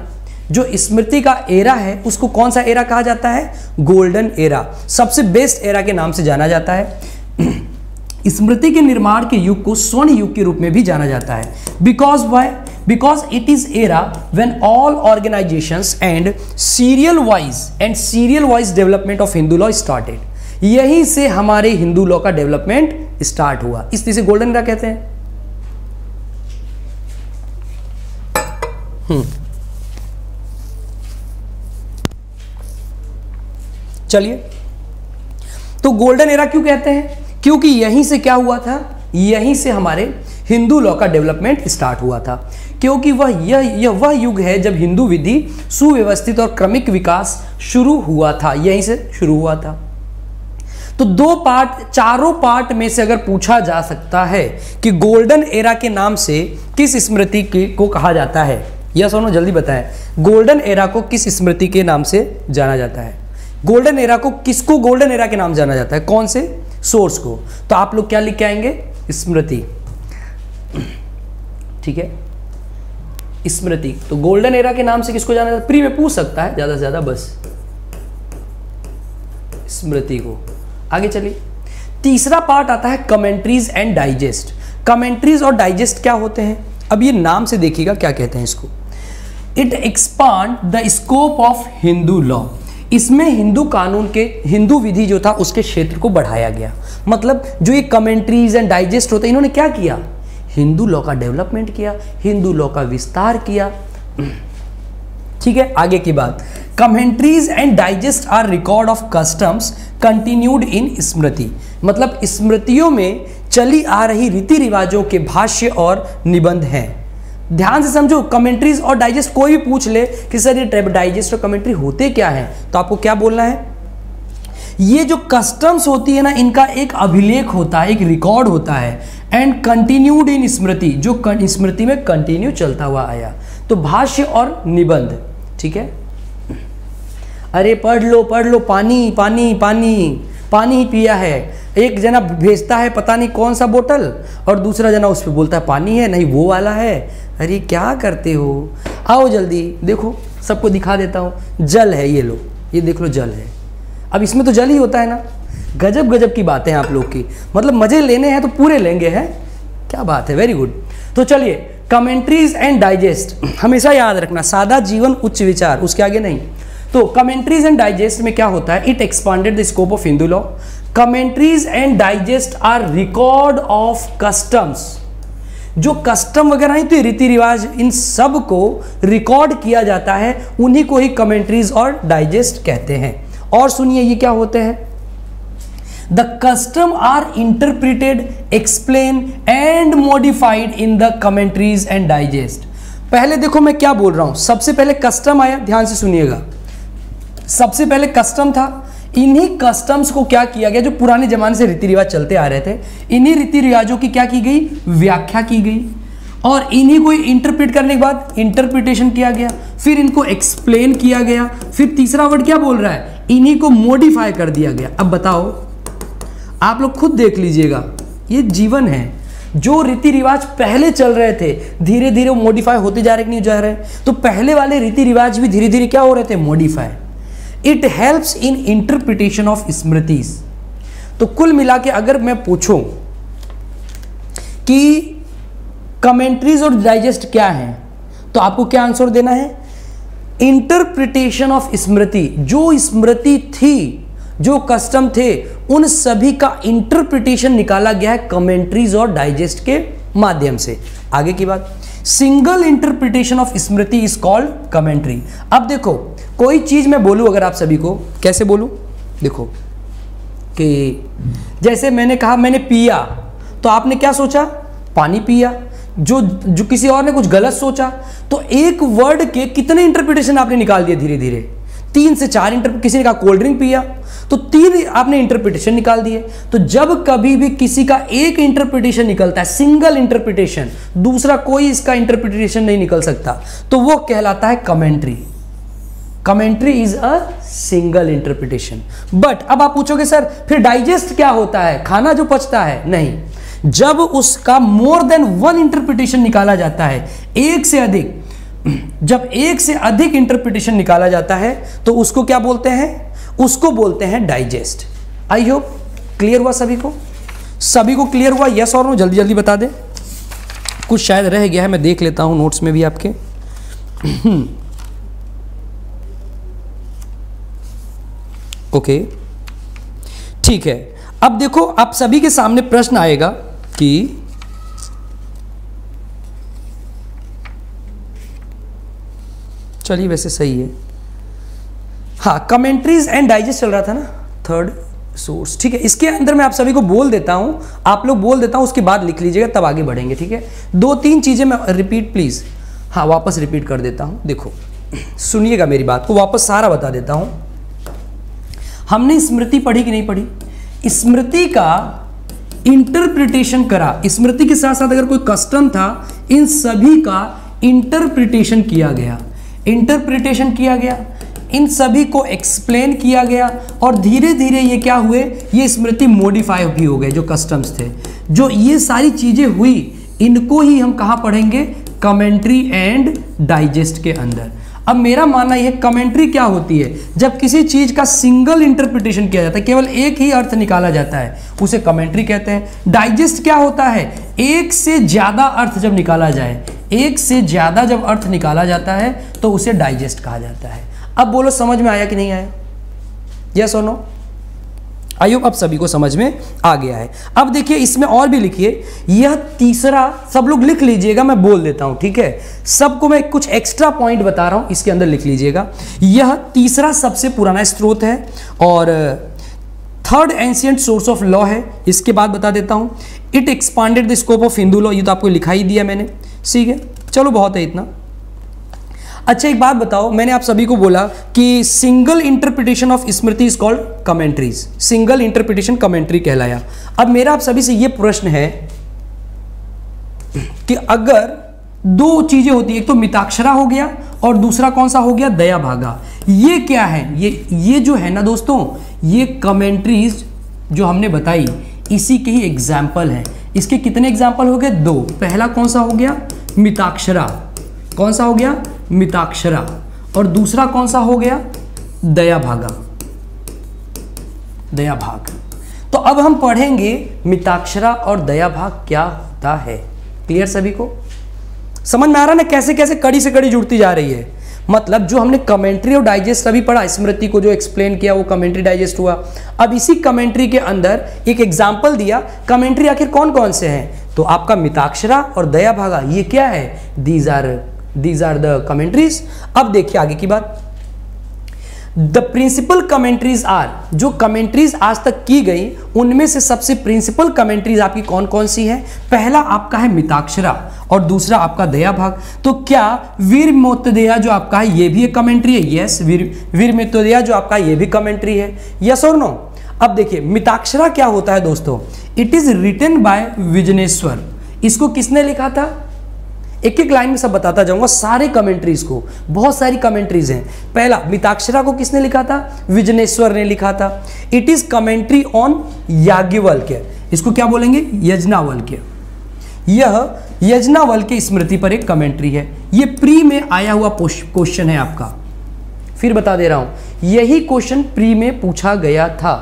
जो स्मृति का एरा है उसको कौन सा एरा कहा जाता है? गोल्डन एरा, सबसे बेस्ट एरा के नाम से जाना जाता है। स्मृति के निर्माण के युग को स्वर्ण युग के रूप में भी जाना जाता है। Because why? Because it is era when all organisations and serial wise and serial wise development of हिंदू लॉ started. यहीं से हमारे हिंदू लॉ का डेवलपमेंट स्टार्ट हुआ, इसलिए इसे गोल्डन एरा कहते हैं। हम्म चलिए, तो गोल्डन एरा क्यों कहते हैं? क्योंकि यहीं से क्या हुआ था? यहीं से हमारे हिंदू लॉ का डेवलपमेंट स्टार्ट हुआ था, क्योंकि वह यह यह वह युग है जब हिंदू विधि सुव्यवस्थित और क्रमिक विकास शुरू हुआ था, यहीं से शुरू हुआ था। तो दो पार्ट, चारों पार्ट में से अगर पूछा जा सकता है कि गोल्डन एरा के नाम से किस स्मृति के को कहा जाता है, यह सोनो जल्दी बताएं, गोल्डन एरा को किस स्मृति के नाम से जाना जाता है? गोल्डन एरा को किसको गोल्डन एरा के नाम जाना जाता है, कौन से सोर्स को? तो आप लोग क्या लिख के आएंगे? स्मृति, ठीक है, स्मृति। तो गोल्डन एरा के नाम से किसको जाना जाता है? प्री में पूछ सकता है ज्यादा से ज्यादा, बस स्मृति को। आगे चलिए, तीसरा पार्ट आता है कमेंट्रीज एंड डाइजेस्ट। कमेंट्रीज और डाइजेस्ट क्या होते हैं? अब ये नाम से देखिएगा क्या कहते हैं इसको। It expand the scope of हिंदू लॉ। इसमें हिंदू कानून के, हिंदू विधि जो था उसके क्षेत्र को बढ़ाया गया। मतलब जो ये कमेंट्रीज एंड डाइजेस्ट होते हैं, इन्होंने क्या किया? हिंदू लॉ का डेवलपमेंट किया, हिंदू लॉ का विस्तार किया, ठीक है। आगे की बात, commentaries and digest are record of customs continued in स्मृति। मतलब स्मृतियों में चली आ रही रीति रिवाजों के भाष्य और निबंध हैं। ध्यान से समझो, कमेंट्रीज और डाइजेस्ट कोई भी पूछ ले कि सर ये डाइजेस्ट और कमेंट्री होते क्या हैं, तो आपको क्या बोलना है? ये जो कस्टम्स होती है ना, इनका एक अभिलेख होता है, एक रिकॉर्ड होता है, एंड कंटिन्यूड इन स्मृति, जो स्मृति में कंटिन्यू चलता हुआ आया, तो भाष्य और निबंध, ठीक है। अरे पढ़ लो पढ़ लो, पानी पानी पानी पानी ही पिया है, एक जना भेजता है पता नहीं कौन सा बोतल और दूसरा जना उस पर बोलता है पानी है, नहीं वो वाला है, अरे क्या करते हो, आओ जल्दी, देखो सबको दिखा देता हूँ, जल है, ये लो, ये देख लो जल है। अब इसमें तो जल ही होता है ना। गजब गजब की बातें हैं आप लोग की, मतलब मज़े लेने हैं तो पूरे लेंगे हैं, क्या बात है, वेरी गुड। तो चलिए, कमेंट्रीज एंड डाइजेस्ट हमेशा याद रखना, सादा जीवन उच्च विचार, उसके आगे नहीं। तो कमेंट्रीज एंड डाइजेस्ट में क्या होता है? It expanded the scope of हिंदू लॉ। Commentaries and digest are record of customs. जो कस्टम वगैरह है, तो रीति रिवाज, इन सब को रिकॉर्ड किया जाता है, उन्हीं को ही कमेंट्रीज और डाइजेस्ट कहते हैं। और सुनिए ये क्या होते हैं, the custom are interpreted, explain and modified in the commentaries and digest. पहले देखो मैं क्या बोल रहा हूं, सबसे पहले कस्टम आया, ध्यान से सुनिएगा, सबसे पहले कस्टम था, इन्हीं कस्टम्स को क्या किया गया, जो पुराने जमाने से रीति रिवाज चलते आ रहे थे, इन्हीं रीति रिवाजों की क्या की गई? व्याख्या की गई, और इन्हीं को इंटरप्रेट करने के बाद इंटरप्रिटेशन किया गया, फिर इनको एक्सप्लेन किया गया, फिर तीसरा वर्ड क्या बोल रहा है, इन्हीं को मॉडिफाई कर दिया गया। अब बताओ, आप लोग खुद देख लीजिएगा, ये जीवन है, जो रीति रिवाज पहले चल रहे थे धीरे धीरे वो मॉडिफाई होते जा रहे कि नहीं जा रहे, तो पहले वाले रीति रिवाज भी धीरे धीरे क्या हो रहे थे? Modify. It helps in interpretation of smritis. तो कुल मिला के अगर मैं पूछूं कि कमेंट्रीज और डाइजेस्ट क्या हैं, तो आपको क्या आंसर देना है? इंटरप्रिटेशन ऑफ स्मृति, जो स्मृति थी, जो कस्टम थे, उन सभी का इंटरप्रिटेशन निकाला गया है कमेंट्रीज और डाइजेस्ट के माध्यम से। आगे की बात, single interpretation of Smriti is called commentary. अब देखो, कोई चीज मैं बोलूं अगर आप सभी को, कैसे बोलूं? देखो कि जैसे मैंने कहा मैंने पिया, तो आपने क्या सोचा? पानी पिया। जो जो किसी और ने कुछ गलत सोचा, तो एक वर्ड के कितने इंटरप्रिटेशन आपने निकाल दिए? धीरे धीरे तीन से चार इंटरप्रिटेशन। किसी ने कहा कोल्ड ड्रिंक पिया, तो तीन आपने इंटरप्रिटेशन निकाल दिए। तो जब कभी भी किसी का एक इंटरप्रिटेशन निकलता है, सिंगल इंटरप्रिटेशन, दूसरा कोई इसका इंटरप्रिटेशन नहीं निकल सकता, तो वो कहलाता है commentary. Commentary is a single interpretation. But अब आप पूछोगे सर फिर डाइजेस्ट क्या होता है? खाना जो पचता है? नहीं, जब उसका मोर देन वन इंटरप्रिटेशन निकाला जाता है, एक से अधिक, जब एक से अधिक इंटरप्रिटेशन निकाला जाता है, तो उसको क्या बोलते हैं? उसको बोलते हैं डाइजेस्ट। आई होप क्लियर हुआ सभी को? सभी को क्लियर हुआ? यस और नो, जल्दी जल्दी बता दें। कुछ शायद रह गया है, मैं देख लेता हूं नोट्स में भी आपके। ओके ठीक है। अब देखो, आप सभी के सामने प्रश्न आएगा कि चलिए वैसे सही है, हाँ, कमेंट्रीज एंड डाइजेस्ट चल रहा था ना, थर्ड सोर्स, ठीक है। इसके अंदर मैं आप सभी को बोल देता हूँ, आप लोग बोल देता हूँ, उसके बाद लिख लीजिएगा, तब आगे बढ़ेंगे, ठीक है। दो तीन चीज़ें मैं रिपीट, प्लीज़, हाँ वापस रिपीट कर देता हूँ। देखो सुनिएगा मेरी बात को, वापस सारा बता देता हूँ। हमने स्मृति पढ़ी कि नहीं पढ़ी? स्मृति का इंटरप्रिटेशन करा। स्मृति के साथ साथ अगर कोई कस्टम था, इन सभी का इंटरप्रिटेशन किया गया, इंटरप्रिटेशन किया गया, इन सभी को एक्सप्लेन किया गया, और धीरे धीरे ये क्या हुए, ये स्मृति मॉडिफाई भी हो गए। जो कस्टम्स थे, जो ये सारी चीज़ें हुई, इनको ही हम कहाँ पढ़ेंगे? कमेंट्री एंड डाइजेस्ट के अंदर। अब मेरा मानना यह, कमेंट्री क्या होती है? जब किसी चीज़ का सिंगल इंटरप्रिटेशन किया जाता है, केवल एक ही अर्थ निकाला जाता है, उसे कमेंट्री कहते हैं। डाइजेस्ट क्या होता है? एक से ज़्यादा अर्थ जब निकाला जाए, एक से ज़्यादा जब अर्थ निकाला जाता है, तो उसे डाइजेस्ट कहा जाता है। अब बोलो समझ में आया कि नहीं आया? यस और नो? आई होप अब सभी को समझ में आ गया है। अब देखिए, इसमें और भी लिखिए, यह तीसरा, सब लोग लिख लीजिएगा, मैं बोल देता हूं, ठीक है। सबको मैं कुछ एक्स्ट्रा पॉइंट बता रहा हूं, इसके अंदर लिख लीजिएगा। यह तीसरा सबसे पुराना स्रोत है और third ancient source of law है। इसके बाद बता देता हूं, it expanded the scope of हिंदू लॉ, ये तो आपको लिखा ही दिया मैंने, ठीक है, चलो बहुत है इतना। अच्छा एक बात बताओ, मैंने आप सभी को बोला कि single interpretation of Smriti is called commentaries, single interpretation commentary कहलाया। अब मेरा आप सभी से ये प्रश्न है कि अगर दो चीजें होती है, एक तो मिताक्षरा हो गया और दूसरा कौन सा हो गया? दयाभागा। ये क्या है? ये ये जो है ना दोस्तों, ये कमेंट्रीज जो हमने बताई, इसी के ही एग्जाम्पल हैं। इसके कितने एग्जाम्पल हो गए? दो। पहला कौन सा हो गया? मिताक्षरा। कौन सा हो गया? मिताक्षरा। और दूसरा कौन सा हो गया? दयाभागा, दयाभाग। तो अब हम पढ़ेंगे मिताक्षरा और दयाभाग क्या होता है। क्लियर सभी को? समझ में आ रहा ना कैसे कैसे कड़ी से कड़ी जुड़ती जा रही है? मतलब जो हमने कमेंट्री और डाइजेस्ट अभी पढ़ा, स्मृति को जो एक्सप्लेन किया वो कमेंट्री डाइजेस्ट हुआ। अब इसी कमेंट्री के अंदर एक एग्जाम्पल दिया, कमेंट्री आखिर कौन कौन से हैं, तो आपका मिताक्षरा और दयाभागा, ये क्या है? These are These are the commentaries। अब देखिए आगे की बात, The principal commentaries are, जो commentaries आज तक की गई उनमें से सबसे principal commentaries आपकी कौन कौन सी हैं? पहला आपका है मिताक्षरा और दूसरा आपका दयाभाग। तो क्या वीर मित्रदे जो आपका है ये भी एक कमेंट्री है? यस, वीर वीर मित्रदे जो आपका ये भी कमेंट्री है। यस और नो? अब देखिए मिताक्षरा क्या होता है दोस्तों, इट इज रिटन बाय विजनेश्वर। इसको किसने लिखा था? एक एक लाइन में सब बताता जाऊंगा, सारे कमेंट्रीज को, बहुत सारी कमेंट्रीज हैं। पहला मिताक्षरा को किसने लिखा था? विजनेश्वर ने लिखा था। It is commentary on Yajnavalkya, इसको क्या बोलेंगे? यज्ञवल्क्य। यह यज्ञवल्क्य स्मृति पर एक कमेंट्री है। यह प्री में आया हुआ क्वेश्चन है आपका, फिर बता दे रहा हूँ, यही क्वेश्चन प्री में पूछा गया था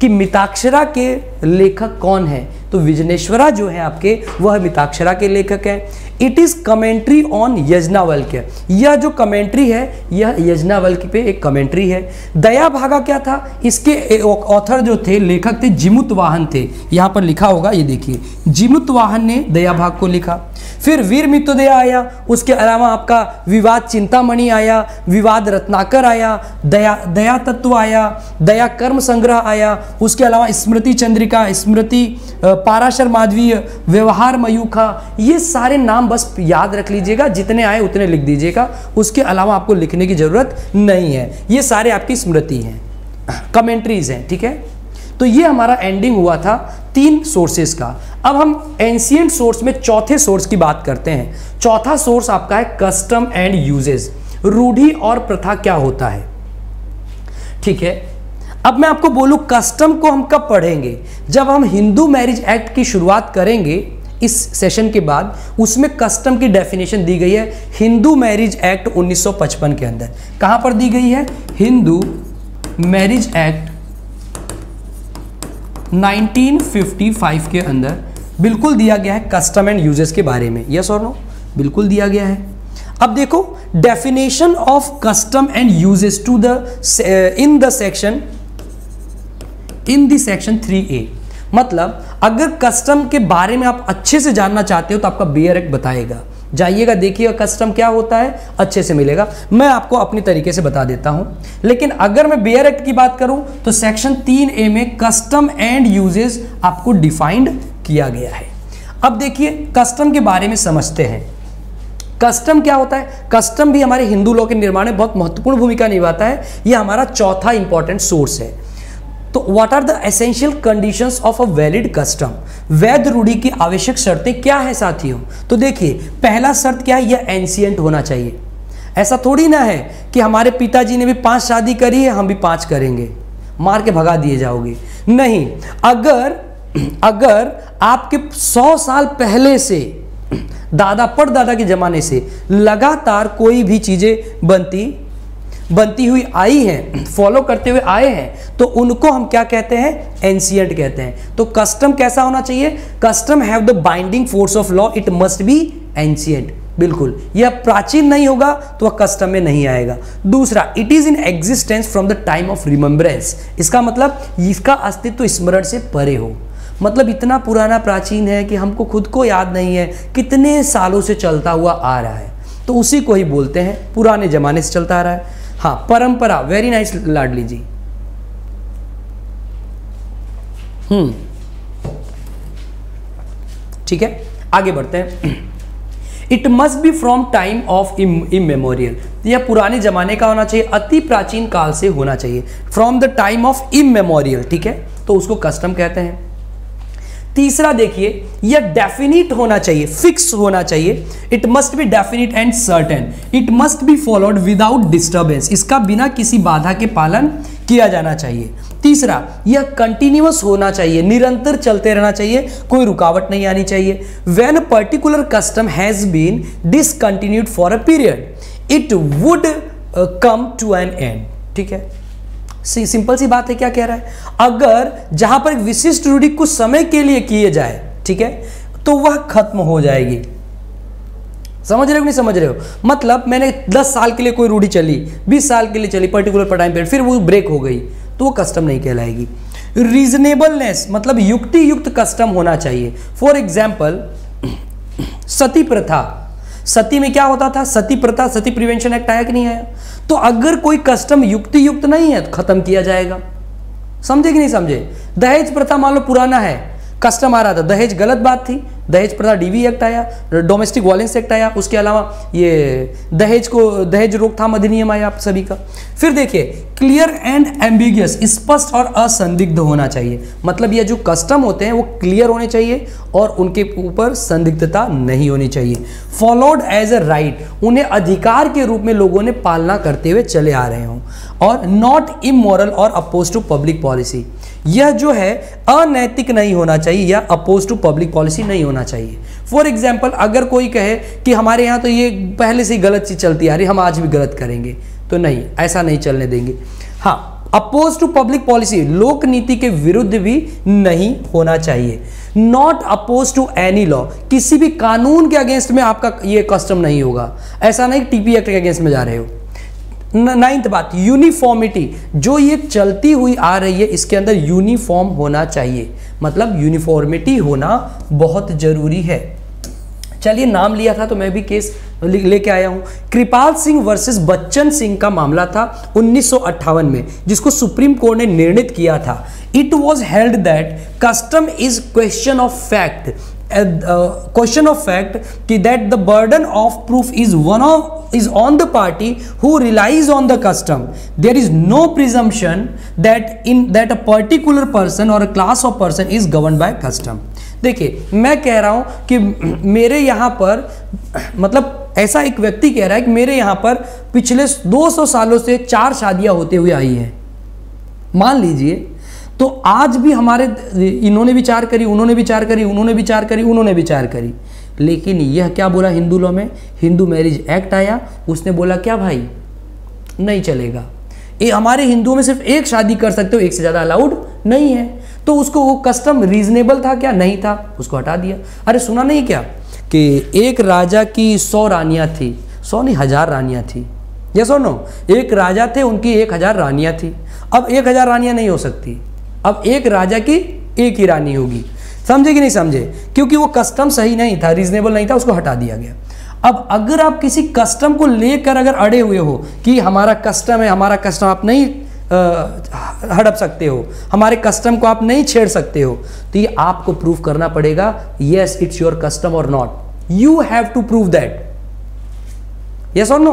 कि मिताक्षरा के लेखक कौन है, तो विजनेश्वरा जो है आपके वह मिताक्षरा के लेखक है। It is commentary on Yajnavalkya, यह जो कमेंट्री है यह यज्ञवल्क्य पे एक कमेंट्री है। दयाभागा क्या था, इसके ऑथर जो थे, लेखक थे जीमूतवाहन थे, यहाँ पर लिखा होगा, ये देखिए जीमूतवाहन ने दयाभाग को लिखा। फिर वीर मित्रदे आया, उसके अलावा आपका विवाद चिंतामणि आया, विवाद रत्नाकर आया, दया दया तत्व आया, दया कर्म संग्रह आया, उसके अलावा स्मृति चंद्रिका, स्मृति पाराशर माध्वीय, व्यवहार मयूखा, ये सारे नाम बस याद रख लीजिएगा, जितने आए उतने लिख दीजिएगा, उसके अलावा आपको लिखने की जरूरत नहीं है, ये सारे आपकी स्मृति हैं, कमेंट्रीज हैं, ठीक है। तो ये हमारा एंडिंग हुआ था तीन सोर्सेज का। अब हम एंशियंट सोर्स में चौथे सोर्स की बात करते हैं। चौथा सोर्स आपका है कस्टम एंड यूजेज, रूढ़ी और प्रथा क्या होता है, ठीक है। अब मैं आपको बोलूं कस्टम को हम कब पढ़ेंगे, जब हम हिंदू मैरिज एक्ट की शुरुआत करेंगे इस सेशन के बाद, उसमें कस्टम की डेफिनेशन दी गई है हिंदू मैरिज एक्ट उन्नीस सौ पचपन के अंदर। कहां पर दी गई है, हिंदू मैरिज एक्ट उन्नीस सौ पचपन के अंदर बिल्कुल दिया गया है कस्टम एंड यूजेस के बारे में, यस और नो, बिल्कुल दिया गया है। अब देखो definition of custom and usages to the in the section in the section three A, मतलब अगर कस्टम के बारे में आप अच्छे से जानना चाहते हो तो आपका बियर एक्ट बताएगा, जाइएगा देखिएगा कस्टम क्या होता है, अच्छे से मिलेगा, मैं आपको अपने तरीके से बता देता हूं। लेकिन अगर मैं बियर एक्ट की बात करूं तो सेक्शन तीन ए में कस्टम एंड यूजेस आपको डिफाइंड किया गया है। अब देखिए कस्टम के बारे में समझते हैं, कस्टम क्या होता है। कस्टम भी हमारे हिंदू लॉ के निर्माण में बहुत महत्वपूर्ण भूमिका निभाता है, यह हमारा चौथा इंपॉर्टेंट सोर्स है। तो what are the essential conditions of a valid custom, वैध रूढ़ी की आवश्यक शर्तें क्या है साथियों। तो देखिए पहला शर्त क्या है, यह एंशिएंट होना चाहिए। ऐसा थोड़ी ना है कि हमारे पिताजी ने भी पांच शादी करी है हम भी पांच करेंगे, मार के भगा दिए जाओगे, नहीं। अगर अगर आपके सौ साल पहले से, दादा परदादा के जमाने से लगातार कोई भी चीजें बनती बनती हुई आई हैं, फॉलो करते हुए आए हैं, तो उनको हम क्या कहते हैं, एंशिएंट कहते हैं। तो कस्टम कैसा होना चाहिए, custom have the binding force of law, it must be ancient, बिल्कुल यह प्राचीन नहीं होगा तो वह कस्टम में नहीं आएगा। दूसरा, it is in existence from the time of remembrance, इसका मतलब इसका अस्तित्व स्मरण से परे हो, मतलब इतना पुराना प्राचीन है कि हमको खुद को याद नहीं है, कितने सालों से चलता हुआ आ रहा है, तो उसी को ही बोलते हैं पुराने जमाने से चलता आ रहा है। हाँ, परंपरा, वेरी नाइस लाडली जी। हम्म ठीक है, आगे बढ़ते हैं। It must be from time of immemorial, यह पुराने जमाने का होना चाहिए, अति प्राचीन काल से होना चाहिए, from the time of immemorial, ठीक है, तो उसको कस्टम कहते हैं। तीसरा देखिए, यह डेफिनिट होना चाहिए, फिक्स होना चाहिए, it must be definite and certain, it must be followed without disturbance, इसका बिना किसी बाधा के पालन किया जाना चाहिए। तीसरा, यह कंटिन्यूअस होना चाहिए, निरंतर चलते रहना चाहिए, कोई रुकावट नहीं आनी चाहिए। When particular custom has been discontinued for a period it would come to an end, ठीक है, सिंपल सी बात है, क्या कह रहा है, अगर जहां पर एक विशिष्ट रूढ़ी कुछ समय के लिए किए जाए, ठीक है, तो वह खत्म हो जाएगी, समझ रहे हो नहीं समझ रहे हो, मतलब मैंने दस साल के लिए कोई रूढ़ी चली, बीस साल के लिए चली पर्टिकुलर टाइम पीरियड, फिर वो ब्रेक हो गई तो वो कस्टम नहीं कहलाएगी। रीजनेबलनेस, मतलब युक्ति युक्त कस्टम होना चाहिए। फॉर एग्जाम्पल सती प्रथा, सती में क्या होता था, सती प्रथा, सती प्रिवेंशन एक्ट आया कि नहीं आया, तो अगर कोई कस्टम युक्ति युक्त नहीं है तो खत्म किया जाएगा, समझे कि नहीं समझे। दहेज प्रथा मान लो पुराना है, कस्टम आ रहा था, दहेज गलत बात थी, दहेज प्रथा डी वी एक्ट आया, डोमेस्टिक वायलेंस एक्ट आया, उसके अलावा ये दहेज को दहेज रोकथाम अधिनियम आया आप सभी का। फिर देखिए क्लियर एंड एम्बिगियस, स्पष्ट और असंदिग्ध होना चाहिए, मतलब ये जो कस्टम होते हैं वो क्लियर होने चाहिए और उनके ऊपर संदिग्धता नहीं होनी चाहिए। फॉलोड एज अ राइट, उन्हें अधिकार के रूप में लोगों ने पालना करते हुए चले आ रहे हों। और नॉट इमोरल और अपोज टू पब्लिक पॉलिसी, यह जो है अनैतिक नहीं होना चाहिए या अपोज टू पब्लिक पॉलिसी नहीं होना चाहिए। फॉर एग्जाम्पल अगर कोई कहे कि हमारे यहाँ तो ये पहले से ही गलत चीज़ चलती आ रही, हम आज भी गलत करेंगे, तो नहीं, ऐसा नहीं चलने देंगे। हाँ, अपोज टू पब्लिक पॉलिसी, लोक नीति के विरुद्ध भी नहीं होना चाहिए। Not oppose to any law, किसी भी कानून के अगेंस्ट में आपका ये कस्टम नहीं होगा। ऐसा नहीं टीपी एक्ट के अगेंस्ट में जा रहे हो। नाइन्थ बात, यूनिफॉर्मिटी, जो ये चलती हुई आ रही है इसके अंदर यूनिफॉर्म होना चाहिए, मतलब यूनिफॉर्मिटी होना बहुत जरूरी है। चलिए, नाम लिया था तो मैं भी केस लेके आया हूं। कृपाल सिंह वर्सेस बच्चन सिंह का मामला था उन्नीस सौ अट्ठावन में, जिसको सुप्रीम कोर्ट ने निर्णित किया था। It was held that custom is question of fact, question of fact कि that the burden of proof is one of is on the party who relies on the custom. There is no presumption that in that a particular person or a class of person is govern by custom. देखिए, मैं कह रहा हूं कि मेरे यहां पर, मतलब ऐसा एक व्यक्ति कह रहा है कि मेरे यहां पर पिछले दो सौ सालों से चार शादियां होते हुए आई हैं, मान लीजिए। तो आज भी हमारे इन्होंने भी चार करी, उन्होंने भी चार करी, उन्होंने भी चार करी, उन्होंने भी चार करी, लेकिन यह क्या बोला हिंदू लॉ में, हिंदू मैरिज एक्ट आया, उसने बोला क्या भाई नहीं चलेगा, ये हमारे हिंदुओं में सिर्फ एक शादी कर सकते हो, एक से ज़्यादा अलाउड नहीं है। तो उसको वो कस्टम रीजनेबल था क्या, नहीं था, उसको हटा दिया। अरे सुना नहीं क्या कि एक राजा की सौ रानियाँ थी, सौ नहीं हज़ार रानियाँ थी, ये सुनो, एक राजा थे उनकी एक हज़ार रानियाँ थी। अब एक हज़ार रानियाँ नहीं हो सकती, अब एक राजा की एक ही रानी होगी, समझे कि नहीं समझे, क्योंकि वो कस्टम सही नहीं था, रीजनेबल नहीं था, उसको हटा दिया गया। अब अगर आप किसी कस्टम को लेकर अगर अड़े हुए हो कि हमारा कस्टम है, हमारा कस्टम आप नहीं हड़प सकते हो, हमारे कस्टम को आप नहीं छेड़ सकते हो, तो ये आपको प्रूव करना पड़ेगा, येस इट्स योर कस्टम और not, you have to prove that, yes और नो।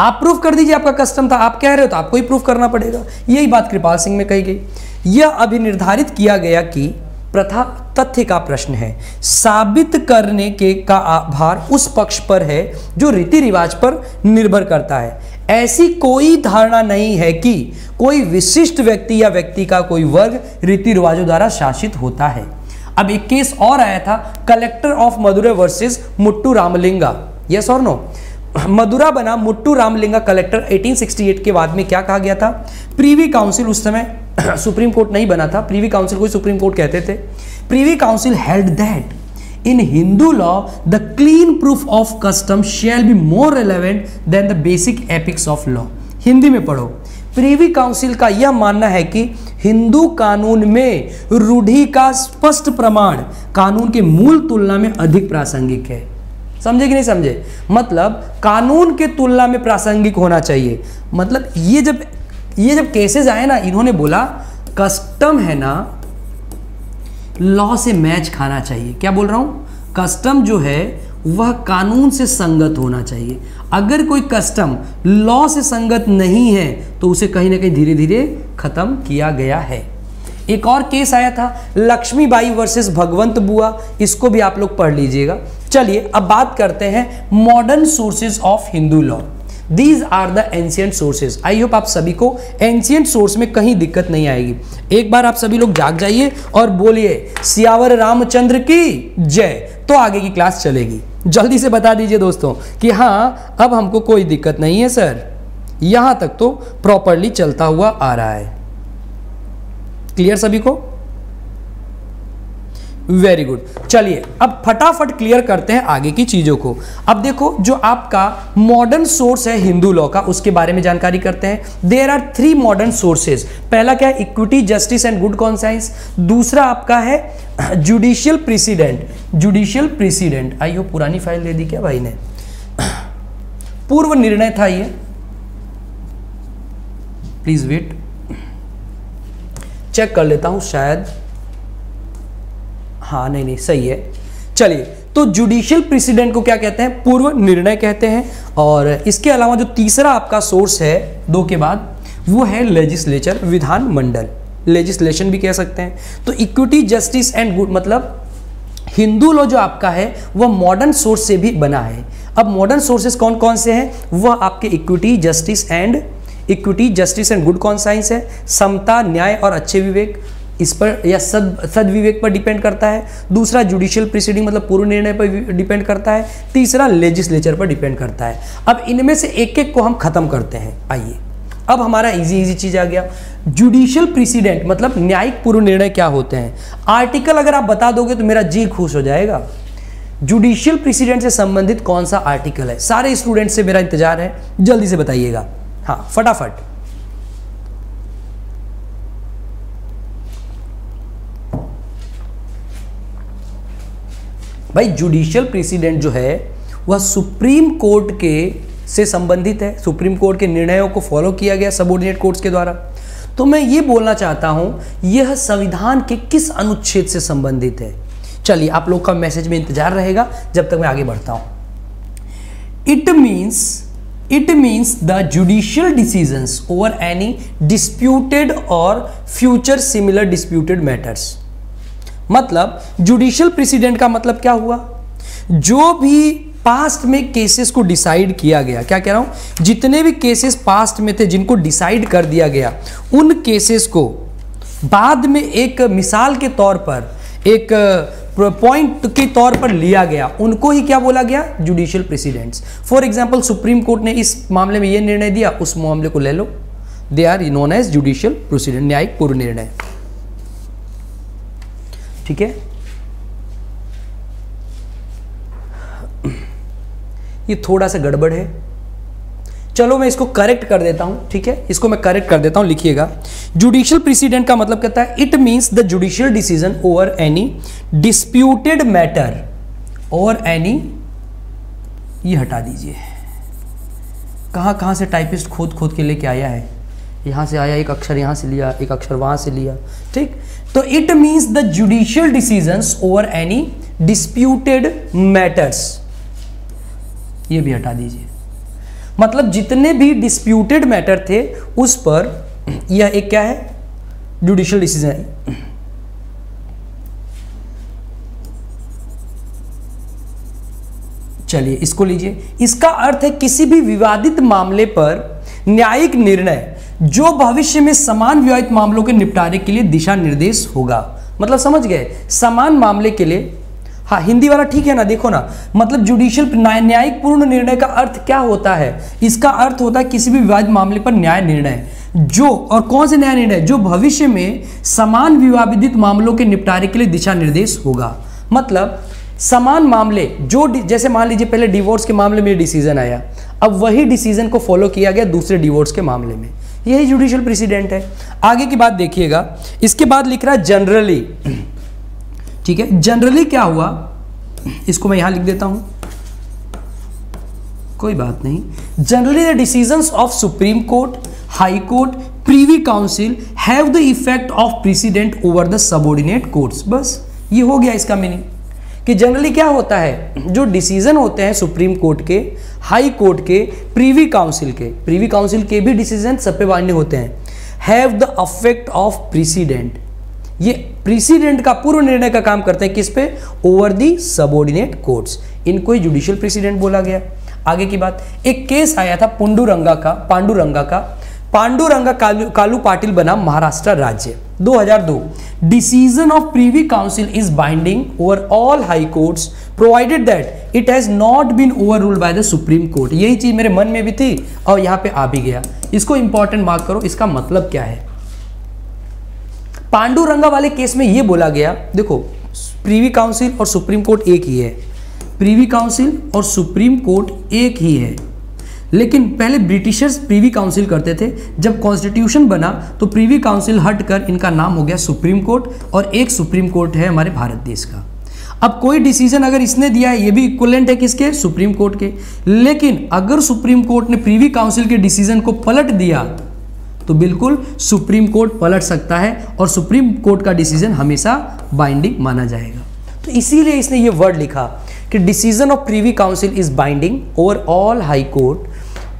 आप प्रूफ कर दीजिए आपका कस्टम था, आप कह रहे हो तो आपको ही प्रूफ करना पड़ेगा। यही बात कृपाल सिंह में कही गई। यह अभी निर्धारित किया गया कि प्रथा तथ्य का प्रश्न है, साबित करने के का भार उस पक्ष पर है जो रीति रिवाज पर निर्भर करता है। ऐसी कोई धारणा नहीं है कि कोई विशिष्ट व्यक्ति या व्यक्ति का कोई वर्ग रीति रिवाजों द्वारा शासित होता है। अब एक केस और आया था, कलेक्टर ऑफ मदुरै versus मुट्टू रामलिंगा, yes और नो। मदुरा बना मुट्टू रामलिंगा कलेक्टर। अठारह सौ अड़सठ के बाद में क्या कहा गया था, प्रीवी काउंसिल, उस समय सुप्रीम कोर्ट नहीं बना था, प्रीवी काउंसिल को सुप्रीम कोर्ट कहते थे। Privy council held that in हिंदू लॉ the clean proof of custom shall be more relevant than the basic epics of law. Hindi में पढ़ो, प्रीवी काउंसिल का यह मानना है कि हिंदू कानून में रूढ़ि का स्पष्ट प्रमाण कानून के मूल तुलना में अधिक प्रासंगिक है। समझे कि नहीं समझे, मतलब कानून के तुलना में प्रासंगिक होना चाहिए। मतलब ये जब ये जब केसेस आए ना, इन्होंने बोला कस्टम है ना लॉ से मैच खाना चाहिए। क्या बोल रहा हूँ, कस्टम जो है वह कानून से संगत होना चाहिए। अगर कोई कस्टम लॉ से संगत नहीं है तो उसे कहीं ना कहीं धीरे धीरे खत्म किया गया है। एक और केस आया था, लक्ष्मी बाई वर्सेस भगवंत बुआ, इसको भी आप लोग पढ़ लीजिएगा। चलिए, अब बात करते हैं modern sources of हिंदू लॉ। These are the ancient sources. I hope आप सभी को एंशिएंट सोर्स में कहीं दिक्कत नहीं आएगी। एक बार आप सभी लोग जाग जाइए और बोलिए सियावर रामचंद्र की जय, तो आगे की क्लास चलेगी। जल्दी से बता दीजिए दोस्तों कि हाँ अब हमको कोई दिक्कत नहीं है सर, यहाँ तक तो प्रॉपरली चलता हुआ आ रहा है। क्लियर सभी को, वेरी गुड। चलिए, अब फटाफट क्लियर करते हैं आगे की चीजों को। अब देखो, जो आपका मॉडर्न सोर्स है हिंदू लॉ का, उसके बारे में जानकारी करते हैं। There are three modern sources. पहला क्या है, equity, justice and good conscience. दूसरा आपका है judicial precedent, judicial president. I hope पुरानी फाइल दे दी क्या भाई ने, पूर्व निर्णय था ये, प्लीज वेट चेक कर लेता हूं, शायद हाँ नहीं नहीं सही है। चलिए, तो जुडिशियल प्रेसिडेंट को क्या कहते हैं, पूर्व निर्णय कहते हैं। और इसके अलावा जो तीसरा आपका सोर्स है दो के बाद, वो है लेजिस्लेचर, विधानमंडल, लेजिस्लेशन भी कह सकते हैं। तो इक्विटी, जस्टिस एंड गुड, मतलब हिंदू लॉ जो आपका है वह मॉडर्न सोर्स से भी बना है। अब मॉडर्न सोर्सेज कौन कौन से हैं, वह आपके equity, justice and equity justice and good conscience है, समता, न्याय और अच्छे विवेक। इस पर या सद सदविवेक पर डिपेंड करता है। दूसरा जुडिशियल प्रीसीडिंग मतलब पूर्व निर्णय पर डिपेंड करता है। तीसरा लेजिस्लेचर पर डिपेंड करता है। अब इनमें से एक एक को हम खत्म करते हैं। आइए, अब हमारा इजी इजी चीज़ आ गया। जुडिशियल प्रीसीडेंट मतलब न्यायिक पूर्व निर्णय क्या होते हैं। आर्टिकल अगर आप बता दोगे तो मेरा जी खुश हो जाएगा। जुडिशियल प्रीसीडेंट से संबंधित कौन सा आर्टिकल है? सारे स्टूडेंट से मेरा इंतजार है, जल्दी से बताइएगा। हाँ, फटाफट। भाई जुडिशियल प्रीसीडेंट जो है वह सुप्रीम कोर्ट के से संबंधित है। सुप्रीम कोर्ट के निर्णयों को फॉलो किया गया सबॉर्डिनेट कोर्ट्स के द्वारा। तो मैं ये बोलना चाहता हूँ यह संविधान के किस अनुच्छेद से संबंधित है। चलिए, आप लोग का मैसेज में इंतजार रहेगा जब तक मैं आगे बढ़ता हूँ। It means it means the judicial decisions over any disputed or future similar disputed matters. मतलब जुडिशियल प्रेसिडेंट का मतलब क्या हुआ? जो भी पास्ट में केसेस को डिसाइड किया गया, क्या कह रहा हूं, जितने भी केसेस पास्ट में थे जिनको डिसाइड कर दिया गया, उन केसेस को बाद में एक मिसाल के तौर पर, एक पॉइंट के तौर पर लिया गया, उनको ही क्या बोला गया? Judicial presidents. For example, supreme court ने इस मामले में यह निर्णय दिया, उस मामले को ले लो। They are known as judicial president, न्यायिक पूर्व निर्णय। ठीक है, ये थोड़ा सा गड़बड़ है, चलो मैं इसको करेक्ट कर देता हूं। ठीक है, इसको मैं करेक्ट कर देता हूं, लिखिएगा। जुडिशियल प्रेसिडेंट का मतलब कहता है it means the judicial decision over any disputed matter. Over any ये हटा दीजिए। कहां कहां से टाइपिस्ट खोद खोद के लेके आया है। यहाँ से आया, एक अक्षर यहाँ से लिया, एक अक्षर वहाँ से लिया। ठीक, तो it means the judicial decisions over any disputed matters, ये भी हटा दीजिए। मतलब जितने भी डिस्प्यूटेड मैटर थे उस पर यह एक क्या है, जुडिशियल डिसीजन। चलिए, इसको लीजिए। इसका अर्थ है किसी भी विवादित मामले पर न्यायिक निर्णय जो भविष्य में समान विवादित मामलों के निपटारे के लिए दिशा निर्देश होगा। मतलब समझ गए, समान मामले के लिए। हाँ, हिंदी वाला ठीक है ना, देखो ना। मतलब जुडिशियल न्यायिक पूर्ण निर्णय का अर्थ क्या होता है? इसका अर्थ होता है किसी भी विवादित मामले पर न्याय निर्णय जो, और कौन से न्याय निर्णय, जो भविष्य में समान विवादित मामलों के निपटारे के लिए दिशा निर्देश होगा। मतलब समान मामले जो, जैसे मान लीजिए पहले डिवोर्स के मामले में डिसीजन आया, अब वही डिसीजन को फॉलो किया गया दूसरे डिवोर्स के मामले में। यही जुडिशियल प्रेसिडेंट है। आगे की बात देखिएगा। इसके बाद लिख रहा है जनरली। ठीक है, जनरली क्या हुआ, इसको मैं यहां लिख देता हूं, कोई बात नहीं। Generally the decisions of supreme court, high court, privy council have the effect of president over the subordinate courts. बस ये हो गया इसका मीनिंग कि जनरली क्या होता है, जो डिसीजन होते हैं सुप्रीम कोर्ट के, हाई कोर्ट के, प्रीवी काउंसिल के, प्रीवी काउंसिल के भी डिसीजन सब पे मान्य होते हैं, have the affect of president. ये प्रेसिडेंट का पूर्व निर्णय का काम करते हैं, किस पे, ओवर दी सबऑर्डिनेट कोर्ट्स। इनको ही जुडिशियल प्रेसिडेंट बोला गया। आगे की बात, एक केस आया था पांडुरंगा का पांडुरंगा का पांडुरंगा कालू, कालू पाटिल बनाम महाराष्ट्र राज्य, दो हज़ार दो। Decision of privy council is binding over all high courts provided that it has not been overruled by the supreme court. यही चीज मेरे मन में भी थी और यहां पे आ भी गया। इसको इंपॉर्टेंट मार्क करो, इसका मतलब क्या है। पांडुरंगा वाले केस में यह बोला गया, देखो प्रीवी काउंसिल और सुप्रीम कोर्ट एक ही है, प्रीवी काउंसिल और सुप्रीम कोर्ट एक ही है, लेकिन पहले ब्रिटिशर्स प्रीवी काउंसिल करते थे। जब कॉन्स्टिट्यूशन बना तो प्रीवी काउंसिल हटकर इनका नाम हो गया सुप्रीम कोर्ट, और एक सुप्रीम कोर्ट है हमारे भारत देश का। अब कोई डिसीजन अगर इसने दिया है, ये भी इक्विवेलेंट है किसके, सुप्रीम कोर्ट के। लेकिन अगर सुप्रीम कोर्ट ने प्रीवी काउंसिल के डिसीजन को पलट दिया तो बिल्कुल सुप्रीम कोर्ट पलट सकता है, और सुप्रीम कोर्ट का डिसीजन हमेशा बाइंडिंग माना जाएगा। तो इसीलिए इसने ये वर्ड लिखा कि decision of privy council is binding over all high court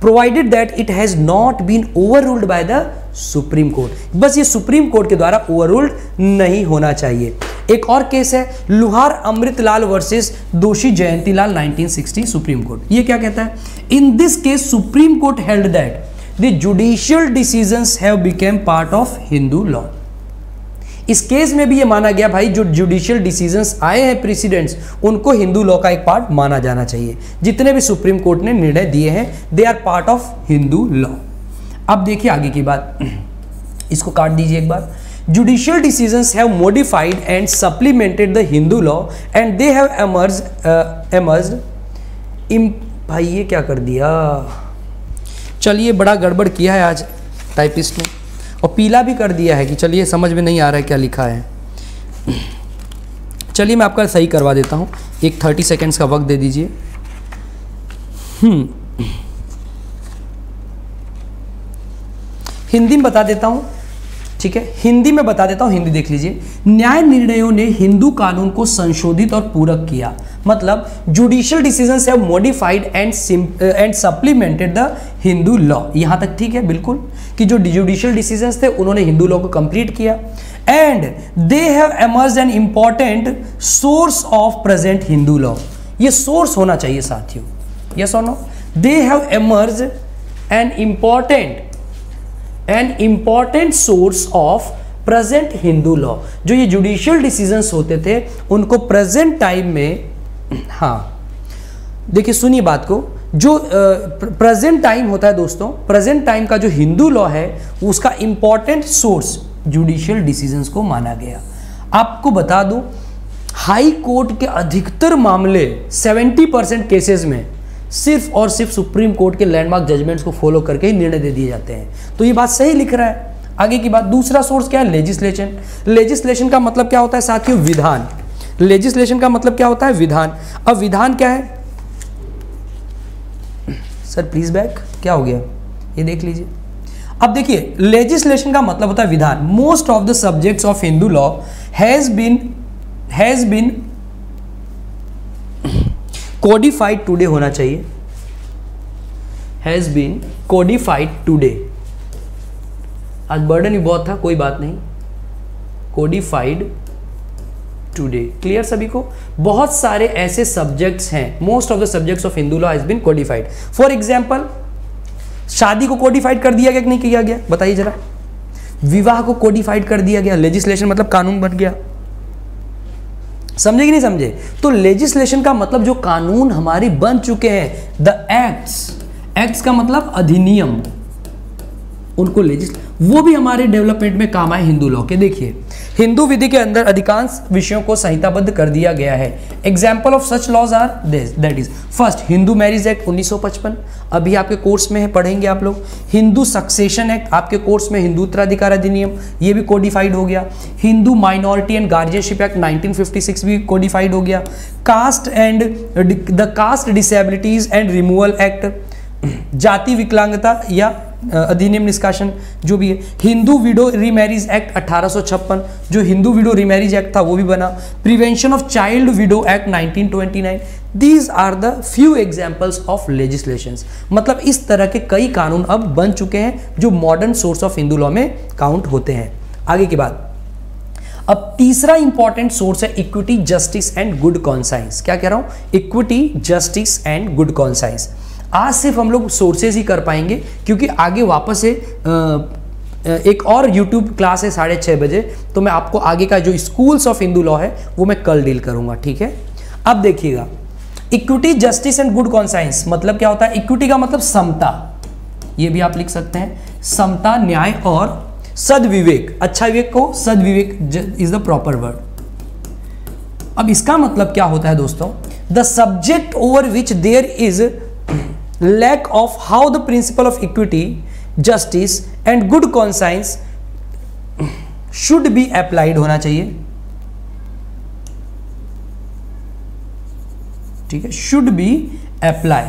provided that it has not been overruled by the supreme court. बस ये सुप्रीम कोर्ट के द्वारा ओवररूल्ड नहीं होना चाहिए। एक और केस है, लुहार अमृतलाल versus Doshi Jayantilal nineteen sixty, supreme court. ये क्या कहता है, in this case supreme court held that the judicial decisions have become part of हिंदू लॉ। इस केस में भी ये माना गया भाई जो जुडिशियल डिसीजंस आए हैं प्रेसिडेंट्स उनको हिंदू लॉ का एक पार्ट माना जाना चाहिए। जितने भी सुप्रीम कोर्ट ने निर्णय दिए हैं they are part of हिंदू लॉ। अब देखिए आगे की बात, इसको काट दीजिए एक बार। Judicial decisions have modified and supplemented the Hindu law and they have emerged uh, emerged इम भाई ये क्या कर दिया, चलिए बड़ा गड़बड़ किया है आज टाइपिस्ट ने और पीला भी कर दिया है कि चलिए समझ में नहीं आ रहा है क्या लिखा है। चलिए मैं आपका सही करवा देता हूँ, एक थर्टी सेकेंड्स का वक्त दे दीजिए। हम्म हिंदी में बता देता हूँ, ठीक है हिंदी में बता देता हूँ, हिंदी देख लीजिए। न्याय निर्णयों ने हिंदू कानून को संशोधित और पूरक किया, मतलब judicial decisions have modified and and supplemented the हिंदू लॉ। यहाँ तक ठीक है बिल्कुल, कि जो जुडिशियल डिसीजंस थे उन्होंने हिंदू लॉ को कंप्लीट किया। And they have emerged an important source of present हिंदू लॉ, ये सोर्स होना चाहिए साथियों, यस और no. They have emerged an important an important source of present हिंदू लॉ, जो ये जुडिशियल डिसीजंस होते थे उनको प्रेजेंट टाइम में, हाँ देखिए सुनिए बात को, जो प्रेजेंट uh, टाइम होता है दोस्तों, प्रेजेंट टाइम का जो हिंदू लॉ है उसका इम्पॉर्टेंट सोर्स जुडिशियल डिसीजंस को माना गया। आपको बता दूं हाई कोर्ट के अधिकतर मामले सत्तर परसेंट केसेस में सिर्फ और सिर्फ सुप्रीम कोर्ट के लैंडमार्क जजमेंट्स को फॉलो करके ही निर्णय दे दिए जाते हैं, तो ये बात सही लिख रहा है। आगे की बात, दूसरा सोर्स क्या है, लेजिस्लेशन। लेजिस्लेशन का मतलब क्या होता है साथियों, विधान। लेजिस्लेशन का मतलब क्या होता है, विधान। अब विधान क्या है सर, प्लीज बैक, क्या हो गया ये देख लीजिए। अब देखिए लेजिस्लेशन का मतलब होता है विधान। Most of the subjects of हिंदू लॉ has been has been codified today होना चाहिए, हैज बीन कोडिफाइड टूडे। आज बर्डन भी बहुत था, कोई बात नहीं, कोडिफाइड टूडे। क्लियर सभी को, बहुत सारे ऐसे सब्जेक्ट्स हैं, most of the subjects of हिंदू लॉ has been codified. For example शादी को कोडिफाइड कर दिया गया कि नहीं किया गया बताइए जरा, विवाह को कोडिफाइड कर दिया गया, लेजिस्लेशन मतलब कानून बन गया, समझे कि नहीं समझे। तो लेजिस्लेशन का मतलब जो कानून हमारे बन चुके हैं, द एक्ट्स, एक्ट्स का मतलब अधिनियम, उनको लेजिस्लेशन, वो भी हमारे डेवलपमेंट में काम आए हिंदू लॉ के। देखिए हिंदू विधि के अंदर अधिकांश विषयों को संहिताबद्ध कर दिया गया है। Example of such laws are that is, first Hindu marriage act उन्नीस सौ पचपन, अभी आपके कोर्स में है, पढ़ेंगे आप लोग। हिंदू सक्सेशन एक्ट आपके कोर्स में, हिंदू उत्तराधिकार अधिनियम ये भी कोडिफाइड हो गया। Hindu minority and guardianship act nineteen fifty six भी कोडिफाइड हो गया। Caste and the caste disabilities and removal act, जाति विकलांगता या अधिनियम निष्कासन जो भी है। हिंदू विडो रिमैरिज एक्ट अठारह सौ छप्पन, जो हिंदू विडो रिमैरिज एक्ट था वो भी बना। Prevention of child widow act nineteen twenty nine. These are the few examples of legislations, मतलब इस तरह के कई कानून अब बन चुके हैं जो modern source of हिंदू लॉ में काउंट होते हैं। आगे की बात, अब तीसरा इंपॉर्टेंट सोर्स है equity justice and good conscience. क्या कह रहा हूं, equity justice and good conscience. आज सिर्फ हम लोग सोर्सेज ही कर पाएंगे क्योंकि आगे वापस से एक और यूट्यूब क्लास है साढ़े छः बजे, तो मैं आपको आगे का जो स्कूल्स ऑफ हिंदू लॉ है वो मैं कल डील करूँगा, ठीक है। अब देखिएगा equity justice and good conscience मतलब क्या होता है। इक्विटी का मतलब समता, ये भी आप लिख सकते हैं, समता न्याय और सद्विवेक, अच्छा विवेक को सद्विवेक इज द प्रॉपर वर्ड। अब इसका मतलब क्या होता है दोस्तों, the subject over which there is lack of how the principle of equity, justice and good conscience should be applied होना चाहिए, ठीक है, should be apply,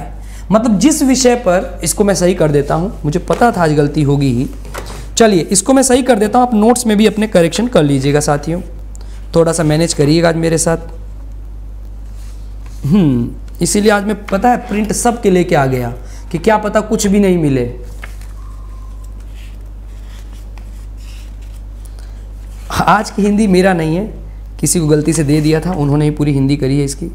मतलब जिस विषय पर, इसको मैं सही कर देता हूं, मुझे पता था आज गलती होगी ही, चलिए इसको मैं सही कर देता हूं। आप नोट्स में भी अपने करेक्शन कर लीजिएगा साथियों, थोड़ा सा मैनेज करिएगा आज मेरे साथ। हम्म इसीलिए आज मैं पता है प्रिंट सब के लेके आ गया कि क्या पता कुछ भी नहीं मिले। आज की हिंदी मेरा नहीं है, किसी को गलती से दे दिया था, उन्होंने ही पूरी हिंदी करी है इसकी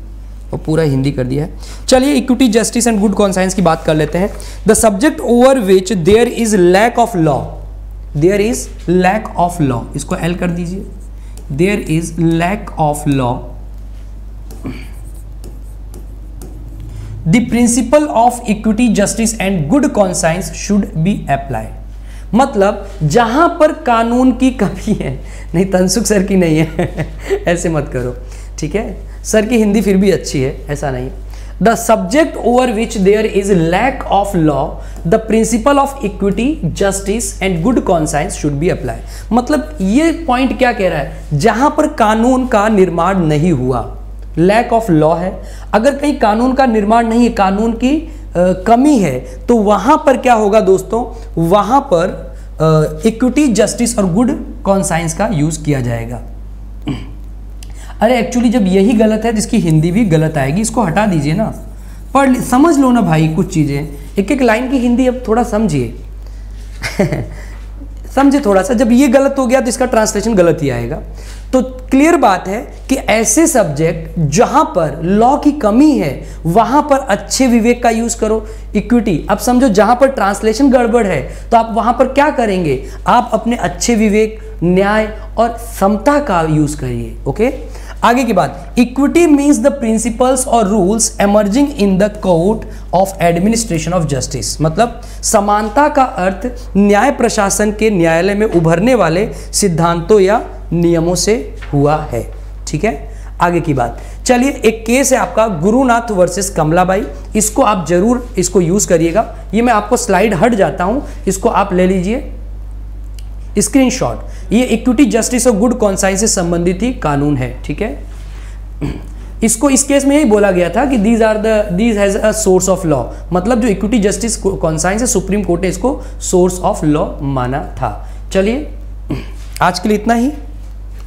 और पूरा हिंदी कर दिया है। चलिए equity justice and good conscience की बात कर लेते हैं। The subject over which there is lack of law, there is lack of law, इसको एल कर दीजिए। there is lack of law. The principle of equity, justice and good conscience should be applied. मतलब जहां पर कानून की कमी है, नहीं तनसुख सर की नहीं है ऐसे मत करो, ठीक है, सर की हिंदी फिर भी अच्छी है, ऐसा नहीं. The subject over which there is lack of law, the principle of equity, justice and good conscience should be applied. मतलब ये पॉइंट क्या कह रहा है, जहां पर कानून का निर्माण नहीं हुआ, lack of law है, अगर कहीं कानून का निर्माण नहीं है, कानून की आ, कमी है, तो वहां पर क्या होगा दोस्तों, वहां पर इक्विटी, जस्टिस और गुड कॉन्साइंस का यूज किया जाएगा. अरे एक्चुअली जब यही गलत है तो इसकी हिंदी भी गलत आएगी, इसको हटा दीजिए ना, पढ़ समझ लो ना भाई कुछ चीज़ें, एक एक लाइन की हिंदी अब थोड़ा समझिए समझे थोड़ा सा. जब ये गलत हो गया तो इसका ट्रांसलेशन गलत ही आएगा. तो क्लियर बात है कि ऐसे सब्जेक्ट जहाँ पर लॉ की कमी है वहाँ पर अच्छे विवेक का यूज़ करो, इक्विटी. अब समझो जहाँ पर ट्रांसलेशन गड़बड़ है तो आप वहाँ पर क्या करेंगे, आप अपने अच्छे विवेक, न्याय और समता का यूज़ करिए. ओके, आगे की बात, इक्विटी मीन्स द प्रिंसिपल्स और rules emerging in the code of administration of justice. मतलब समानता का अर्थ न्याय प्रशासन के, न्यायालय में उभरने वाले सिद्धांतों या नियमों से हुआ है. ठीक है, आगे की बात, चलिए एक केस है आपका गुरुनाथ वर्सेस कमलाबाई, इसको आप जरूर इसको यूज करिएगा. ये मैं आपको स्लाइड हट जाता हूँ, इसको आप ले लीजिए स्क्रीनशॉट. ये इक्विटी, जस्टिस और गुड कॉन्साइंस से संबंधित ही कानून है. ठीक है, इसको इस केस में यही बोला गया था कि these are the these has a source of law. मतलब जो इक्विटी, जस्टिस, कॉन्साइंस है, सुप्रीम कोर्ट ने इसको सोर्स ऑफ लॉ माना था. चलिए आज के लिए इतना ही,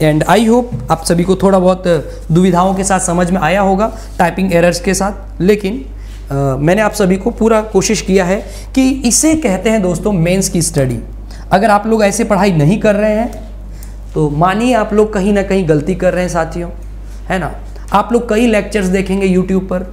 एंड आई होप आप सभी को थोड़ा बहुत दुविधाओं के साथ समझ में आया होगा, टाइपिंग एरर्स के साथ, लेकिन आ, मैंने आप सभी को पूरा कोशिश किया है कि इसे कहते हैं दोस्तों मेंस की स्टडी. अगर आप लोग ऐसे पढ़ाई नहीं कर रहे हैं तो मानिए आप लोग कहीं ना कहीं गलती कर रहे हैं साथियों, है ना. आप लोग कई लेक्चर्स देखेंगे यूट्यूब पर,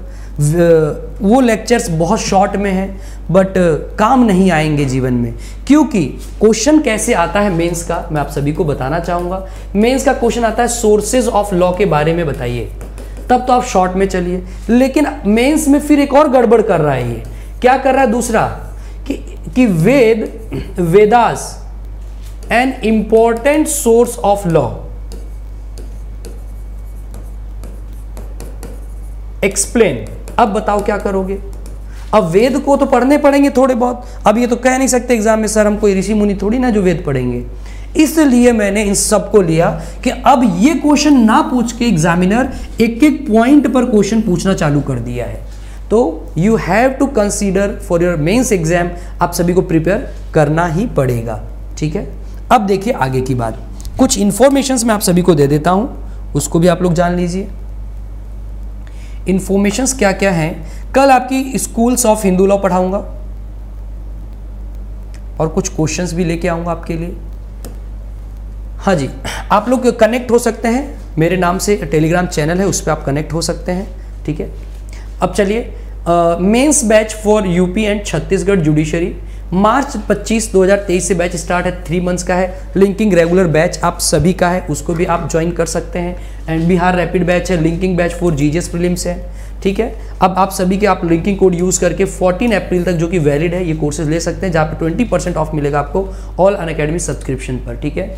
वो लेक्चर्स बहुत शॉर्ट में हैं बट काम नहीं आएंगे जीवन में, क्योंकि क्वेश्चन कैसे आता है मेंस का मैं आप सभी को बताना चाहूँगा. मेंस का क्वेश्चन आता है सोर्सेज ऑफ लॉ के बारे में बताइए, तब तो आप शॉर्ट में चलिए. लेकिन मेंस में फिर एक और गड़बड़ कर रहा है, ये क्या कर रहा है दूसरा, कि Veda, Vedas an important source of law, explain. अब बताओ क्या करोगे, अब वेद को तो पढ़ने पड़ेंगे थोड़े बहुत, अब ये तो कह नहीं सकते एग्जाम में सर हम कोई ऋषि मुनि थोड़ी ना जो वेद पढ़ेंगे. इसलिए मैंने इन सबको लिया कि अब ये क्वेश्चन ना पूछ के एग्जामिनर एक एक पॉइंट पर क्वेश्चन पूछना चालू कर दिया है. तो you have to consider for your mains exam, आप सभी को प्रिपेयर करना ही पड़ेगा. ठीक है, अब देखिए आगे की बात, कुछ इन्फॉर्मेशंस मैं आप सभी को दे देता हूं, उसको भी आप लोग जान लीजिए. इन्फॉर्मेशंस क्या क्या हैं, कल आपकी स्कूल्स ऑफ हिंदू लॉ पढ़ाऊंगा और कुछ क्वेश्चंस भी लेके आऊँगा आपके लिए. हाँ जी, आप लोग कनेक्ट हो सकते हैं, मेरे नाम से टेलीग्राम चैनल है, उस पर आप कनेक्ट हो सकते हैं. ठीक है, अब चलिए, mains batch for UP and Chhattisgarh judiciary March पच्चीस दो हज़ार तेईस से बैच स्टार्ट है, थ्री मंथ्स का है, लिंकिंग रेगुलर बैच आप सभी का है, उसको भी आप ज्वाइन कर सकते हैं. एंड बिहार रैपिड बैच है, linking batch for GGS prelims है. ठीक है, अब आप सभी के आप लिंकिंग कोड यूज़ करके चौदह अप्रैल तक, जो कि वैलिड है, ये कोर्सेज ले सकते हैं, जहाँ पर ट्वेंटी परसेंट ऑफ मिलेगा आपको ऑल अन अकेडमी सब्सक्रिप्शन पर. ठीक है,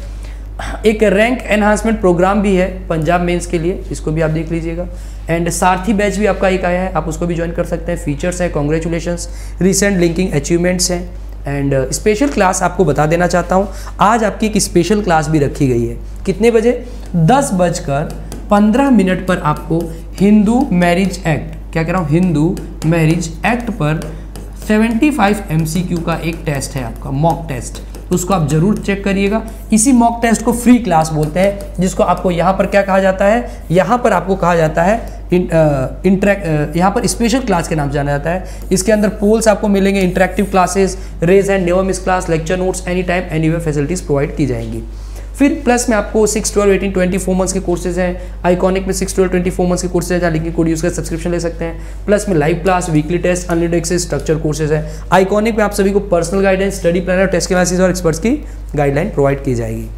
एक रैंक एनहांसमेंट प्रोग्राम भी है पंजाब मेंस के लिए, इसको भी आप देख लीजिएगा. एंड सारथी बैच भी आपका एक आया है, आप उसको भी ज्वाइन कर सकते हैं. फीचर्स है, कॉन्ग्रेचुलेशंस, रिसेंट लिंकिंग अचीवमेंट्स हैं. एंड स्पेशल क्लास आपको बता देना चाहता हूं, आज आपकी एक स्पेशल क्लास भी रखी गई है. कितने बजे, दस बजकर पंद्रह मिनट पर आपको हिंदू मैरिज एक्ट, क्या कह रहा हूँ, हिंदू मैरिज एक्ट पर seventy five M C Q का एक टेस्ट है आपका, मॉक टेस्ट, उसको आप जरूर चेक करिएगा. इसी मॉक टेस्ट को फ्री क्लास बोलते हैं, जिसको आपको यहाँ पर क्या कहा जाता है, यहाँ पर आपको कहा जाता है इंटरेक्ट, यहाँ पर स्पेशल क्लास के नाम से जाना जाता है. इसके अंदर पोल्स आपको मिलेंगे, interactive classes, raise and never miss class, lecture notes, any time any way facilities provide की जाएंगी. फिर प्लस में आपको six, twelve, eighteen, twenty four months के कोर्सेज हैं. आइकॉनिक में six, twelve, twenty four months के कोर्सेज हैं, जहाँ लिंक कोड यूज़ कर सब्सक्रिप्शन ले सकते हैं. प्लस में live class, weekly test, unlimited access, structure courses हैं. आइकॉनिक में आप सभी को personal guidance, study plan, test classes और एक्सपर्ट्स की गाइडलाइन प्रोवाइड की जाएगी.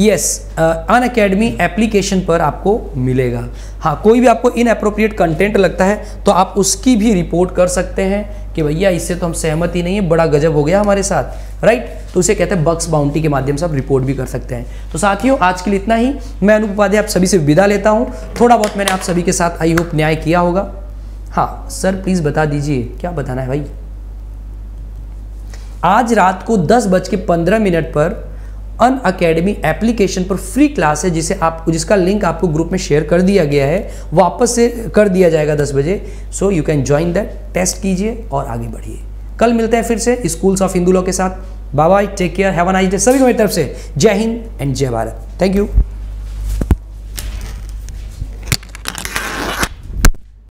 यस अन अकेडमी एप्लीकेशन पर आपको मिलेगा। हाँ, कोई भी आपको इनअप्रोप्रिएट कंटेंट लगता है तो आप उसकी भी रिपोर्ट कर सकते हैं कि भैया इससे तो हम सहमत ही नहीं है, बड़ा गजब हो गया हमारे साथ, राइट। तो उसे कहते हैं बक्स बाउंटी के माध्यम से आप रिपोर्ट भी कर सकते हैं। तो साथियों आज के लिए इतना ही, मैं अनुपाध्याय आप सभी से विदा लेता हूँ। थोड़ा बहुत मैंने आप सभी के साथ आई होप न्याय किया होगा। हाँ सर प्लीज़ बता दीजिए, क्या बताना है भाई। आज रात को दस बज के पंद्रह मिनट पर अन अकेडमी एप्लीकेशन पर फ्री क्लास है, जिसे आप जिसका लिंक आपको ग्रुप में शेयर कर दिया गया है, वापस से कर दिया जाएगा दस बजे। So you can join that, test कीजिए और आगे बढ़िए। कल मिलते हैं फिर से स्कूल्स ऑफ हिंदू लॉ के साथ। Bye bye, take care, have a nice day. सभी को मेरी तरफ से जय हिंद एंड जय भारत। Thank you.